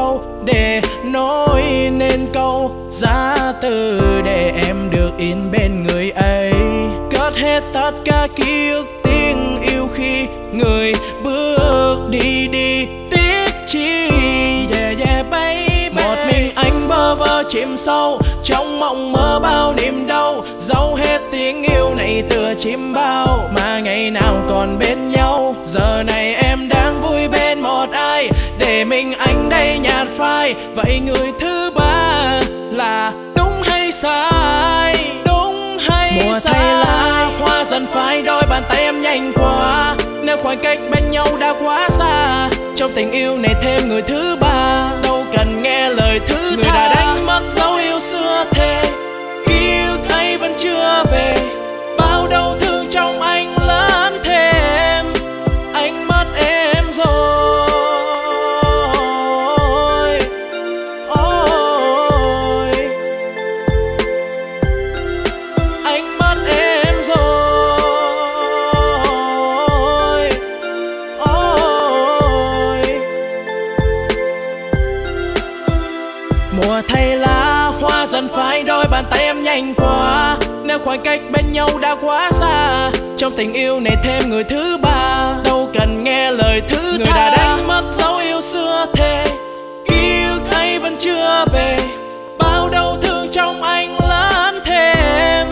cây nước kia chẳng còn lá tơ. Con tim em thấy lòng để đêm đó thấy nó mặn lòng. Bước chân anh đi về chẳng còn ngày mong. Được dăm hai ba năm dòng để giờ nghe tiếng em đi theo trong nước mắt hoa tim đau người đánh sao. Bao ngày trong mong dấu đời giờ về thì không ai chờ. Giọt buồn rơi xuống đưa tay giấu đi vội vàng. Đem niềm tình ra phương xa trái tim gửi gắm quê nhà. Giờ về đây lấy em đem vẫn cho người ta. Cố đắng dành cho ai đây bao nhiêu thương tư thật mà phai. Cứ nghĩ là sẽ giữ mãi điều tình con. Bao nhiêu lần nói vòng về nơi sống yêu ban đầu. Chẳng lòng lo bên nhau ăn qua không còn. Đừng có lại lo âu không sao đâu, chia tay chẳng bao lâu. Phải chẳng em đem tình yêu cho người ta. Người hai bên luôn đúng trong đời em sẽ vui nhiều không. Hay là được mất ước mây lầm trong. Sai ta chia tay không quay giấc mơ. Một lý do anh sẽ thôi mong chờ. Vì em là ai trong lòng tôi mà mang niềm đau mong ngày qua. Vậy là coi như ta vẫn nhau rồi. Cố đắng dành cho ai đây bao nhiêu thương tư thật qua phai. Cứ nghĩ là sẽ giữ mãi điều tình con. Bao nhiêu lần nói vòng về nơi sống yêu ban đầu. Chẳng lòng lo bên nhau ăn qua không còn. Đêm mơ lại lo âu không sao đâu, chia tay chẳng bao lâu. Phải chẳng em đem tình yêu cho người ta. Người hai bên luôn đúng trong đời em sẽ vui nhiều không. Hay là được mất ước mây lưng trong. Lúng câu nén nước mắt dâu nhói thêm đau để nói nên câu giá từ để em được yên bên người ấy. Cất hết hết tất cả ký ức tiếng yêu khi người bước đi đi tiếc chi. Yeah yeah baby, một mình anh bơ vơ chìm sâu trong mộng mơ bao niềm đau, giấu hết tiếng yêu này tựa chim bao mà ngày nào còn bên nhau. Giờ này em đang vui bên một ai, để mình anh đây nhạt phai. Vậy người thứ ba là đúng hay sai? Đúng hay mùa sai? Mùa thay lá hoa dần phai, đôi bàn tay em nhanh quá nếu khoảng cách bên nhau đã quá xa. Trong tình yêu này thêm người thứ ba, đâu cần nghe lời thứ người tha. Đã đánh mất dấu yêu xưa thề, ký ức ấy vẫn chưa về. Bao đau thương trong anh lớn thêm, anh mất em rồi. Ôi, anh mất em rồi. Ôi, mùa thay lá hoa dần phai, đôi bàn tay em nhanh quá nếu khoảng cách bên nhau đã quá xa. Trong tình yêu này thêm người thứ ba, đâu cần nghe lời thứ người tha. Đã đánh mất dấu yêu xưa thề, ký ức ấy vẫn chưa về. Bao đau thương trong anh lớn thêm,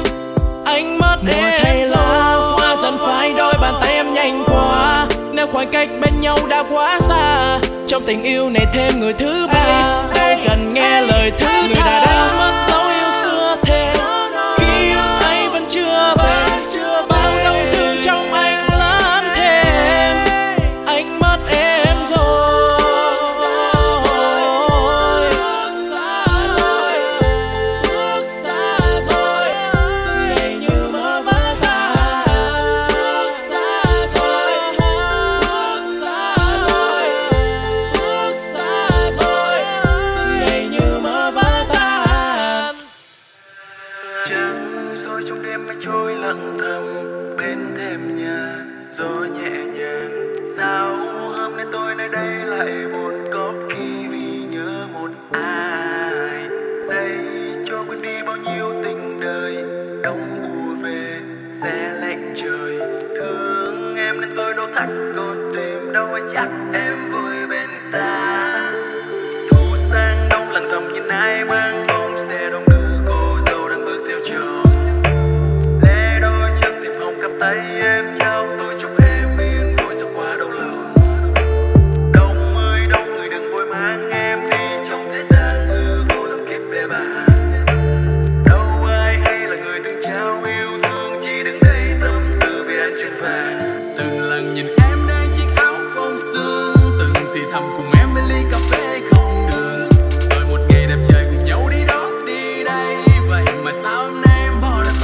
anh mất mùa em thay rồi. Lá hoa dần phai, đôi bàn tay em nhanh quá nếu khoảng cách bên nhau đã quá xa. Trong tình yêu này thêm người thứ ba, ê, đâu ê, cần nghe ê, lời thứ ê, người tha. Đã đánh mất dấu yêu xưa thề, chưa về, chưa bao đau thương trong anh lớn thêm, anh mất em rồi. Bước xa rồi, bước xa rồi, ngày như mơ vỡ ta. Bước xa rồi, bước xa rồi, bước xa rồi, ngày như mơ vỡ ta. Rồi trong đêm mây trôi lặng thầm bên thềm nhà, gió nhẹ nhàng sao hôm nay tôi nơi đây lại buồn có khi vì nhớ một ai. Say cho quên đi bao nhiêu tình đời đông ùa về xe lạnh trời. Thương em nên tôi đâu thắc còn tìm đâu ai chắc em vui bên ta. Thu sang đông lặng thầm nhìn ai mang bóng xe đông đưa cô dâu đang bước theo trường. Tay em trao tôi chúc em yên vui sắp qua đau lòng. Đông ơi đông người đừng vội mang em đi trong thế gian hư vô làm kiếp bê bạ. Đâu ai hay là người từng trao yêu thương, chỉ đứng đây tâm tư về anh trên vàng. Từng lần nhìn em đang chiếc áo phong sương, từng thì thầm cùng em với ly cà phê không đường. Rồi một ngày đẹp trời cùng nhau đi đó đi đây, vậy mà sao hôm nay em bỏ lại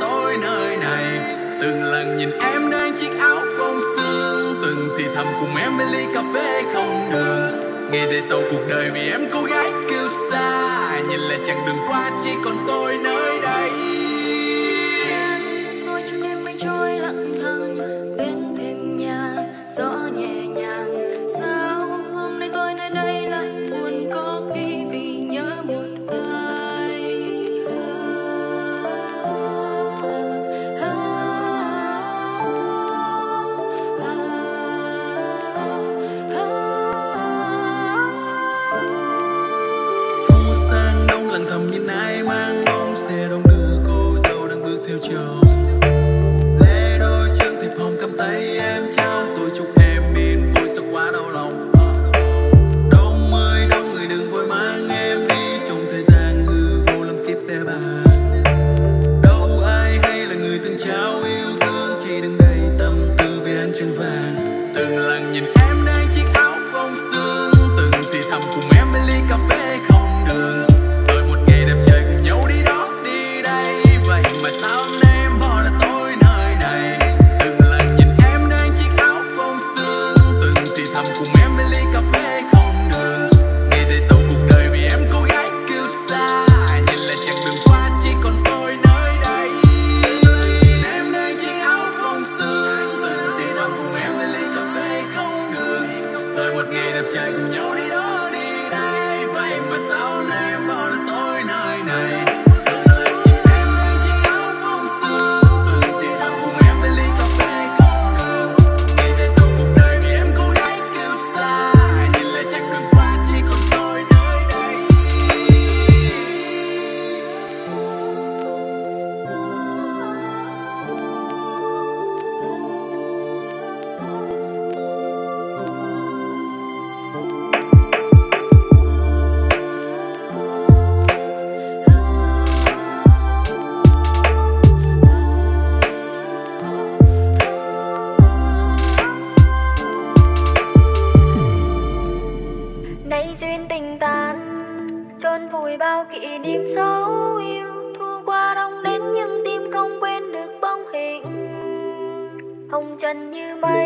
tôi nơi này. Oh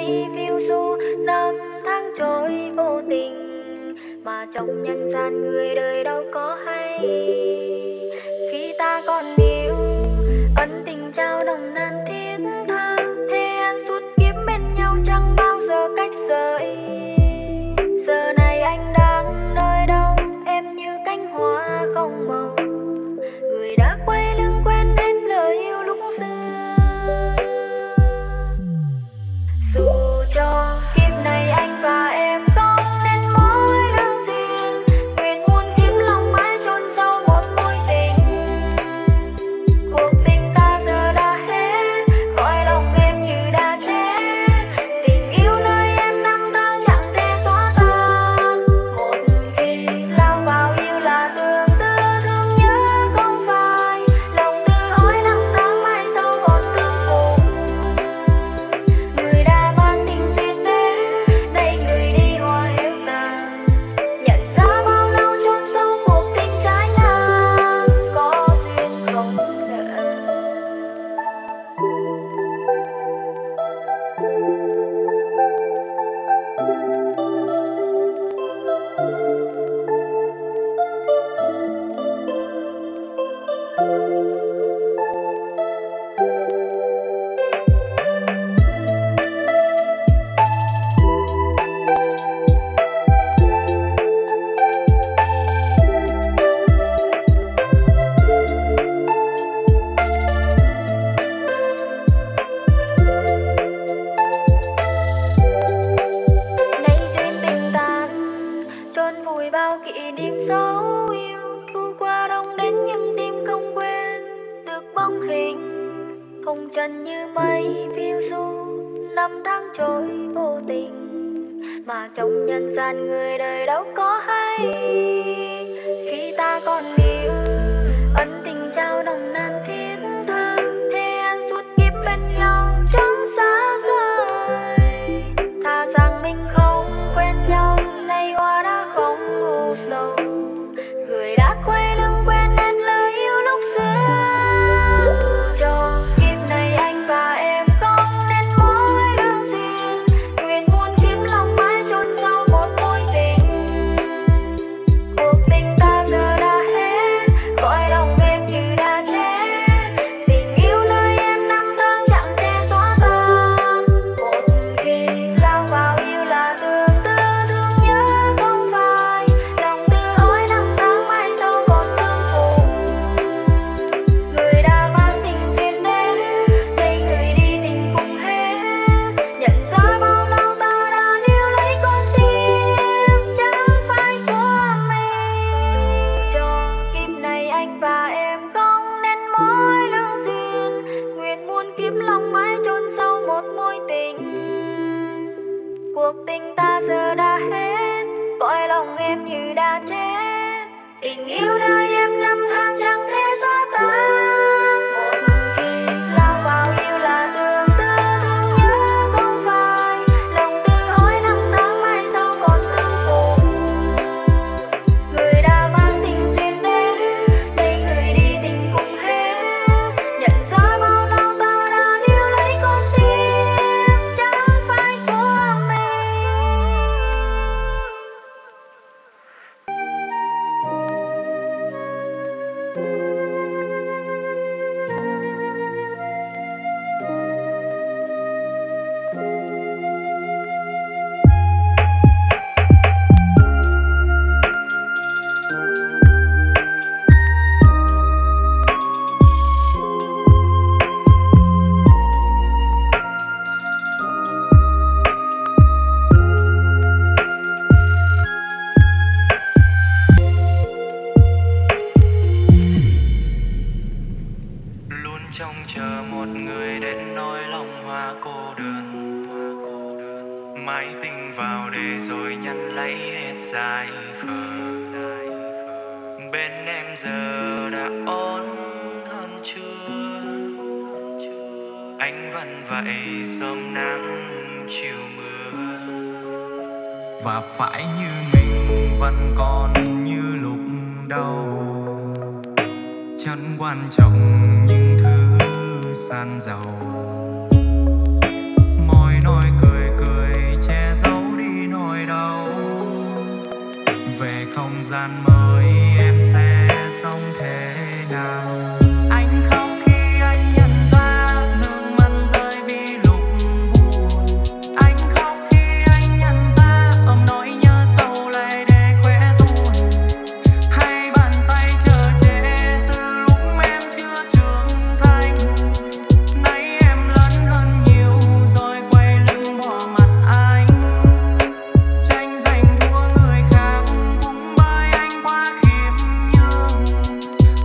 bay phiêu du, năm tháng trôi vô tình mà trong nhân gian người đời đâu có hay. Khi ta còn yêu, ân tình trao đồng nan thiết tha, thế an suốt kiếp bên nhau chẳng bao giờ cách rời. Giờ này anh đang nơi đâu, em như cánh hoa không màu, người đã quay lưng quên hết lời yêu lúc xưa. Dù cho kiếp này anh và em mọi nói cười cười. gian mới em sẽ sống thế nào. Anh khóc khi anh nhận ra nước mắt rơi vì lúc buồn. Anh khóc khi anh nhận ra ôm nỗi nhớ sâu lại để khỏe tuôn. Hai bàn tay chờ trễ từ lúc em chưa trưởng thành. Nay em lớn hơn nhiều rồi quay lưng bỏ mặt anh. Tranh giành thua người khác cũng bởi anh quá khiêm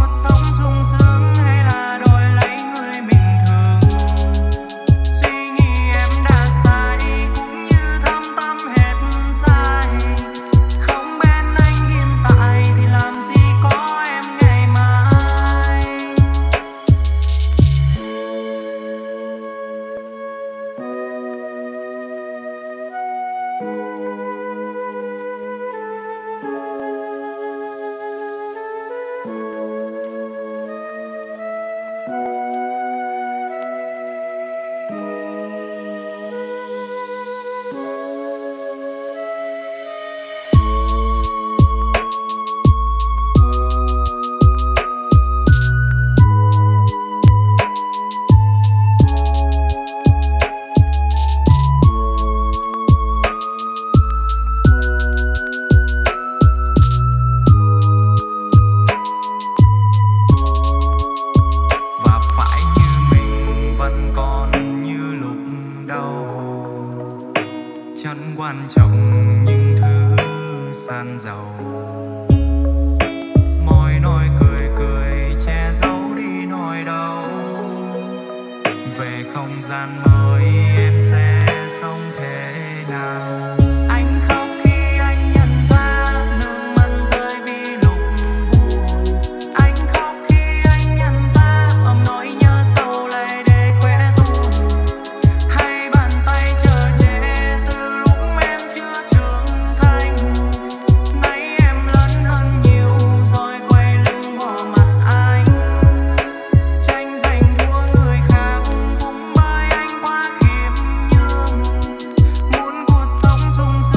nhường. Muốn cuộc sống sung sướng hay là đổi lấy người bình thường. Suy nghĩ em đã sai cũng như thâm tâm hết dài. Không bên anh hiện tại thì làm gì có em ngày mai. Và phải như mình vẫn còn như lúc đầu. Chẳng quan trọng những thứ san dầu. Mỗi nỗi cười cười che giấu đi nỗi đau. Về không gian mới em sẽ sống thế nào. Anh khóc khi anh nhận ra nước mắt rơi vì lúc buồn. Anh khóc khi anh nhận ra ôm nỗi nhớ sâu lại để khỏe tuôn. Hai bàn tay chờ trễ từ lúc em chưa trưởng thành. Nay em lớn hơn nhiều rồi quay lưng bỏ mặt anh. Tranh giành thua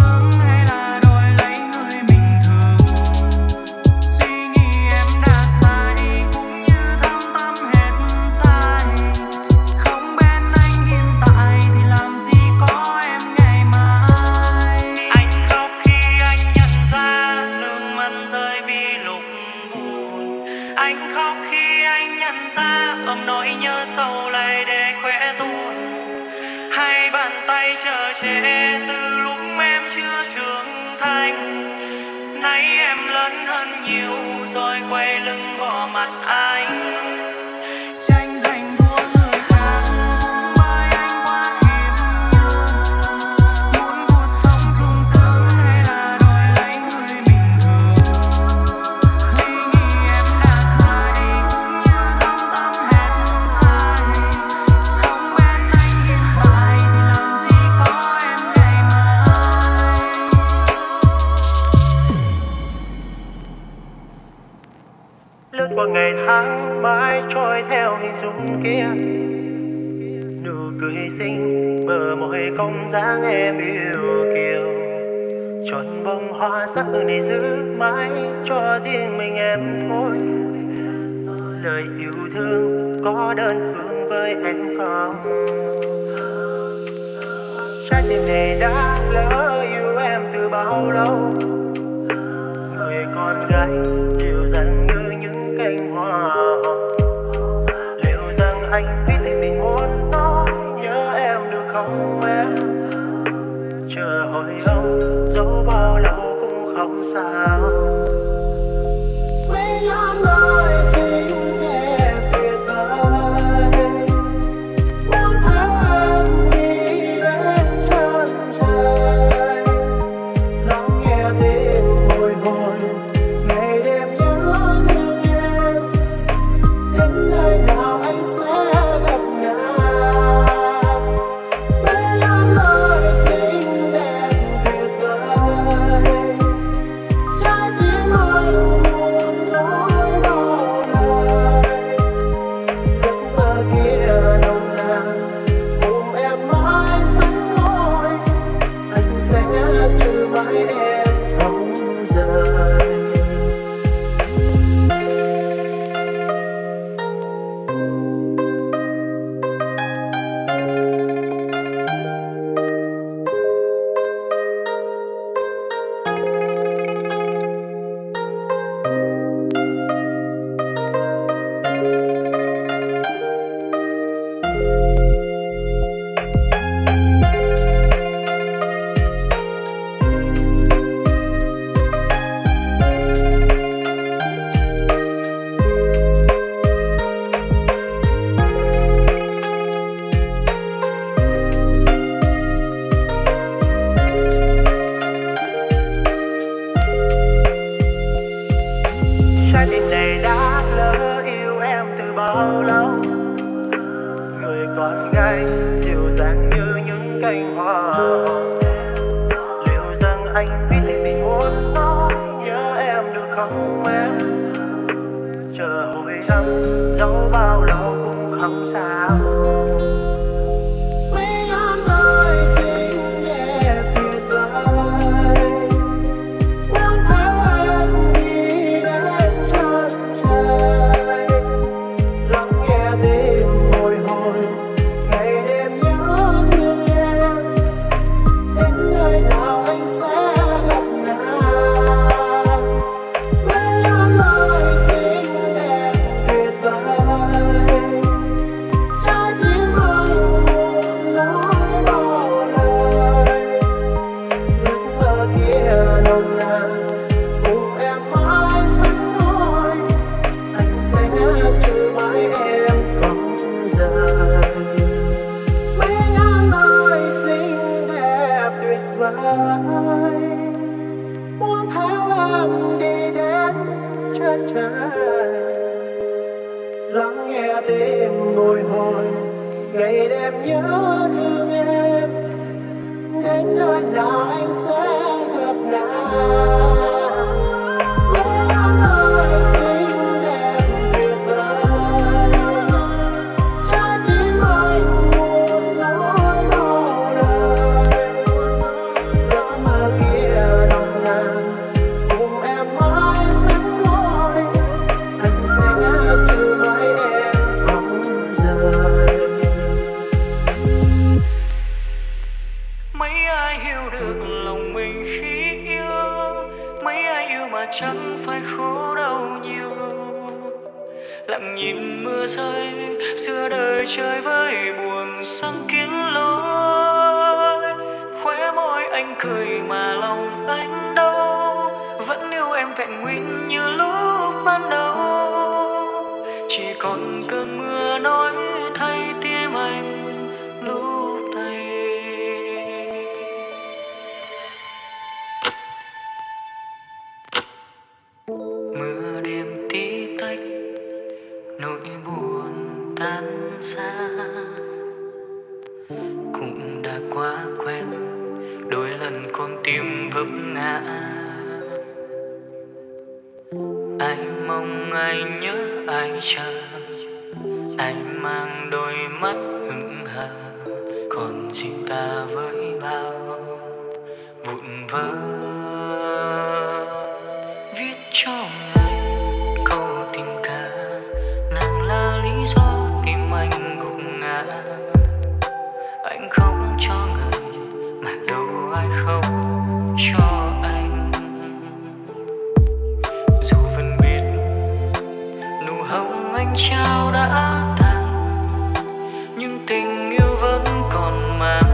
người khác cũng bởi anh quá khiêm nhường. Muốn cuộc sống sung sướng hay là đổi lấy người bình thường. Suy nghĩ em đã sai cũng như thâm tâm hết dài. Không bên anh hiện tại thì làm gì có em ngày mai. Anh khóc khi anh nhận ra nước mắt rơi vì lúc buồn. Anh khóc khi anh nhận ra ôm nỗi nhớ sâu lại để khỏe tuôn. Hai bàn tay chờ trễ từ lúc em chưa trưởng thành. Nay em lớn hơn nhiều rồi quay lưng bỏ mặt anh. Tranh giành thua người khác cũng bởi anh quá khiêm nhường. Muốn cuộc sống sung sướng hay là đổi lấy người bình thường. Suy nghĩ em đã sai cũng như thâm tâm hết dài. Không bên anh hiện tại thì làm gì có em ngày mai. Lướt qua ngày tháng mãi trôi theo hình dung kia. Nụ cười xinh bờ môi công dáng em yêu kiều. Chọn bông hoa sắc này giữ mãi cho riêng mình em thôi. Lời yêu thương có đơn phương với em không? Trái tim này đã lỡ yêu em từ bao lâu. Người con gái dịu dàng như những cánh hoa hồng. Liệu rằng anh biết thì mình muốn nói nhớ em được không em? Chờ hồi lâu dẫu bao lâu cũng không sao. Quên nhau rồi xin em tuyệt vời. Một tháng đi đến chân trời. Lắng nghe tim hồi hồi ngày đêm nhớ thương em. Đến nơi nào anh sẽ gặp nhau. Quên nhau rồi xin em tuyệt vời. Trái tim còn bao lâu người còn ngay dịu dàng như những cánh hoa hồng. Liệu rằng anh biết mình muốn nói nhớ em được không em? Chờ hồi âm dẫu bao lâu cũng không sao. Lắng nghe tim bồi hồi ngày đêm nhớ thương em, đến nơi nào anh sẽ gặp lại. Lặng nhìn mưa rơi giữa đời trời với buồn sáng kiến lối. Khóe môi anh cười mà lòng anh đau, vẫn yêu em vẹn nguyên như lúc ban đầu. Chỉ còn cơn mưa nói thay tim anh lúc này. Mưa đêm tí tách nỗi buồn tan xa cũng đã quá quen, đôi lần con tim vấp ngã. Anh mong anh nhớ, anh chờ, anh mang đôi mắt hững hờ. Còn gì ta với bao vụn vỡ viết cho anh câu tình ca. Là lý do tim anh gục ngã, anh khóc cho người mà đâu ai khóc cho anh. Dù vẫn biết nụ hồng anh trao đã tàn, nhưng tình yêu vẫn còn mang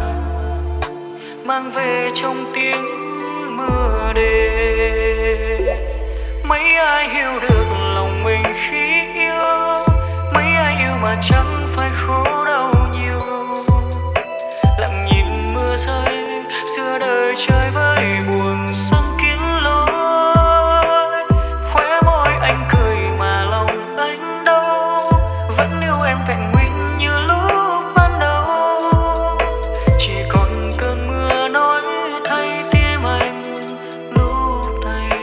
mang về trong tiếng mưa đêm. Mấy ai hiểu được lòng mình khi yêu, mà chẳng phải khổ đau nhiều. Lặng nhìn mưa rơi giữa đời trời với buồn sáng kiến lối. Khóe môi anh cười mà lòng anh đau, vẫn yêu em vẹn nguyên như lúc ban đầu. Chỉ còn cơn mưa nói thay tim anh lúc này.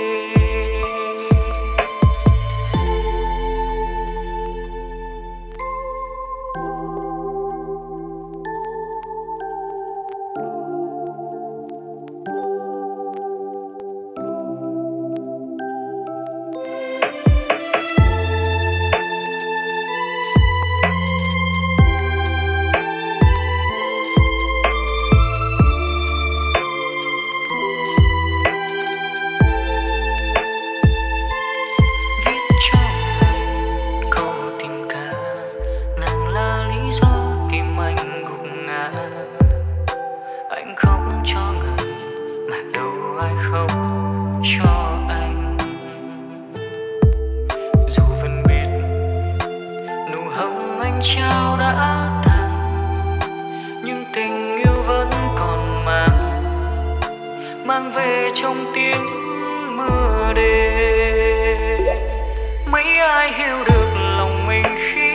Mấy ai hiểu được lòng mình khi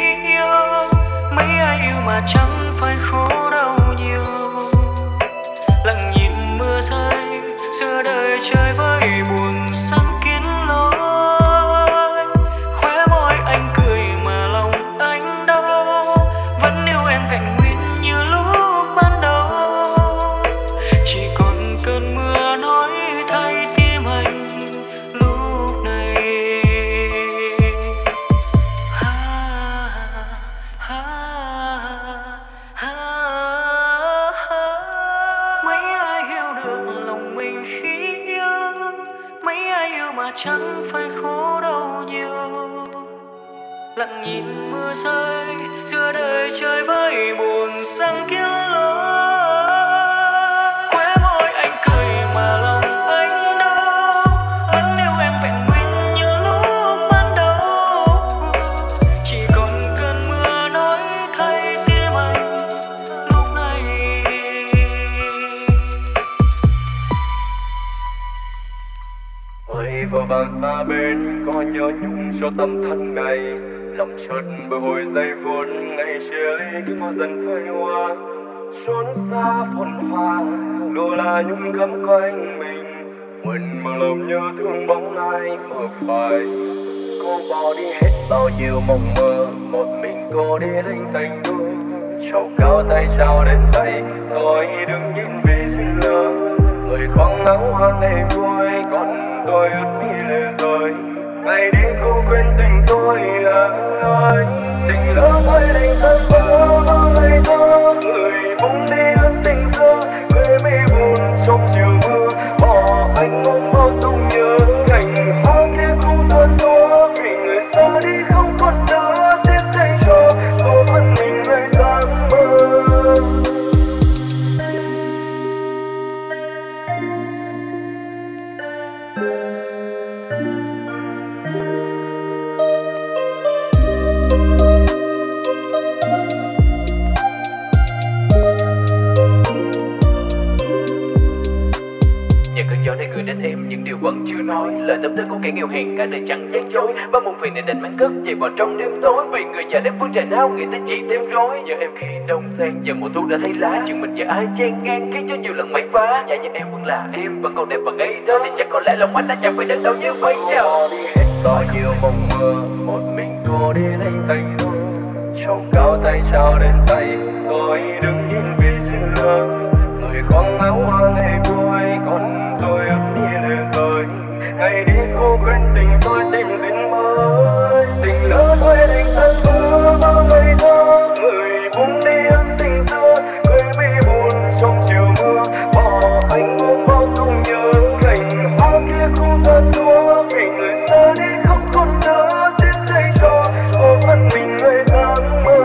Thuốc đã thấy lá chuyện mình và ai chen ngang khiến cho nhiều lần mày phá. Dạ như em vẫn là em, vẫn còn đẹp và ngây thơ, thì chắc có lẽ lòng anh đã chẳng phải đến đâu như bây giờ. Có nhiều mộng mơ, một mình cô đi lên thành phố, trông cao tay trao đến tay, tôi đứng nhìn vì sự lơ. Người khoang áo hoa ngày vui, còn tôi ấm đi lệ rồi. Ngày đi cô quên tình tôi tìm duyên mới, tình lỡ tôi đánh tan vỡ bao ngày thơ. Người buông đi ân tình xưa, cười bi buồn trong chiều mưa. Bỏ anh ôm bao dung nhớ, cành hoa kia cũng thật đua. Vì người xa đi không còn nhớ, tiếc thay cho cô vẫn mình người dáng mơ.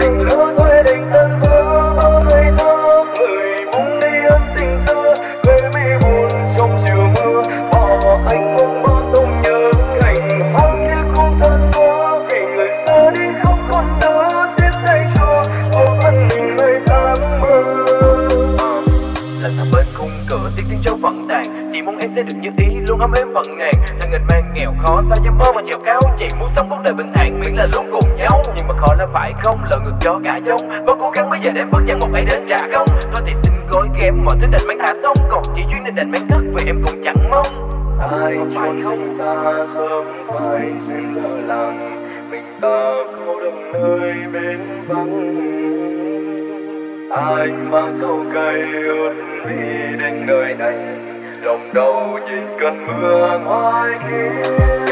Tình lỡ tôi đánh tan vỡ bao ngày thơ, người buông đi ân tình xưa, cười bi buồn trong chiều mưa. Bỏ anh ôm bao dung nhớ, cành hoa kia cũng thật đua. Vì người xa đi không còn nhớ, tiếc thay cho cô vẫn mình người dáng mơ. Lần thầm bên khung cửa tiếng tiếng trâu vẫn tàn, chỉ mong em sẽ được như ý luôn ấm êm vận ngàn. Thằng nghịch mang nghèo khó sao dám mơ mà trèo cao, chỉ muốn sống cuộc đời bình an miễn là luôn cùng nhau. Nhưng mà khó là phải không, lỡ ngược cho cả dông, vẫn cố gắng bây giờ để vẫn chẳng một ai đến trả công. Thôi thì xin gói ghém mọi thứ đành mang thả xong, còn chỉ duyên nên đành mang cất vì em cũng chẳng mong. Ai phải không ta sớm phải xin lỡ làng, mình ta cô đồng nơi bên vắng. Anh mang sâu cây ướt vì đến nơi này, đồng đầu nhìn cơn mưa ngoài kia.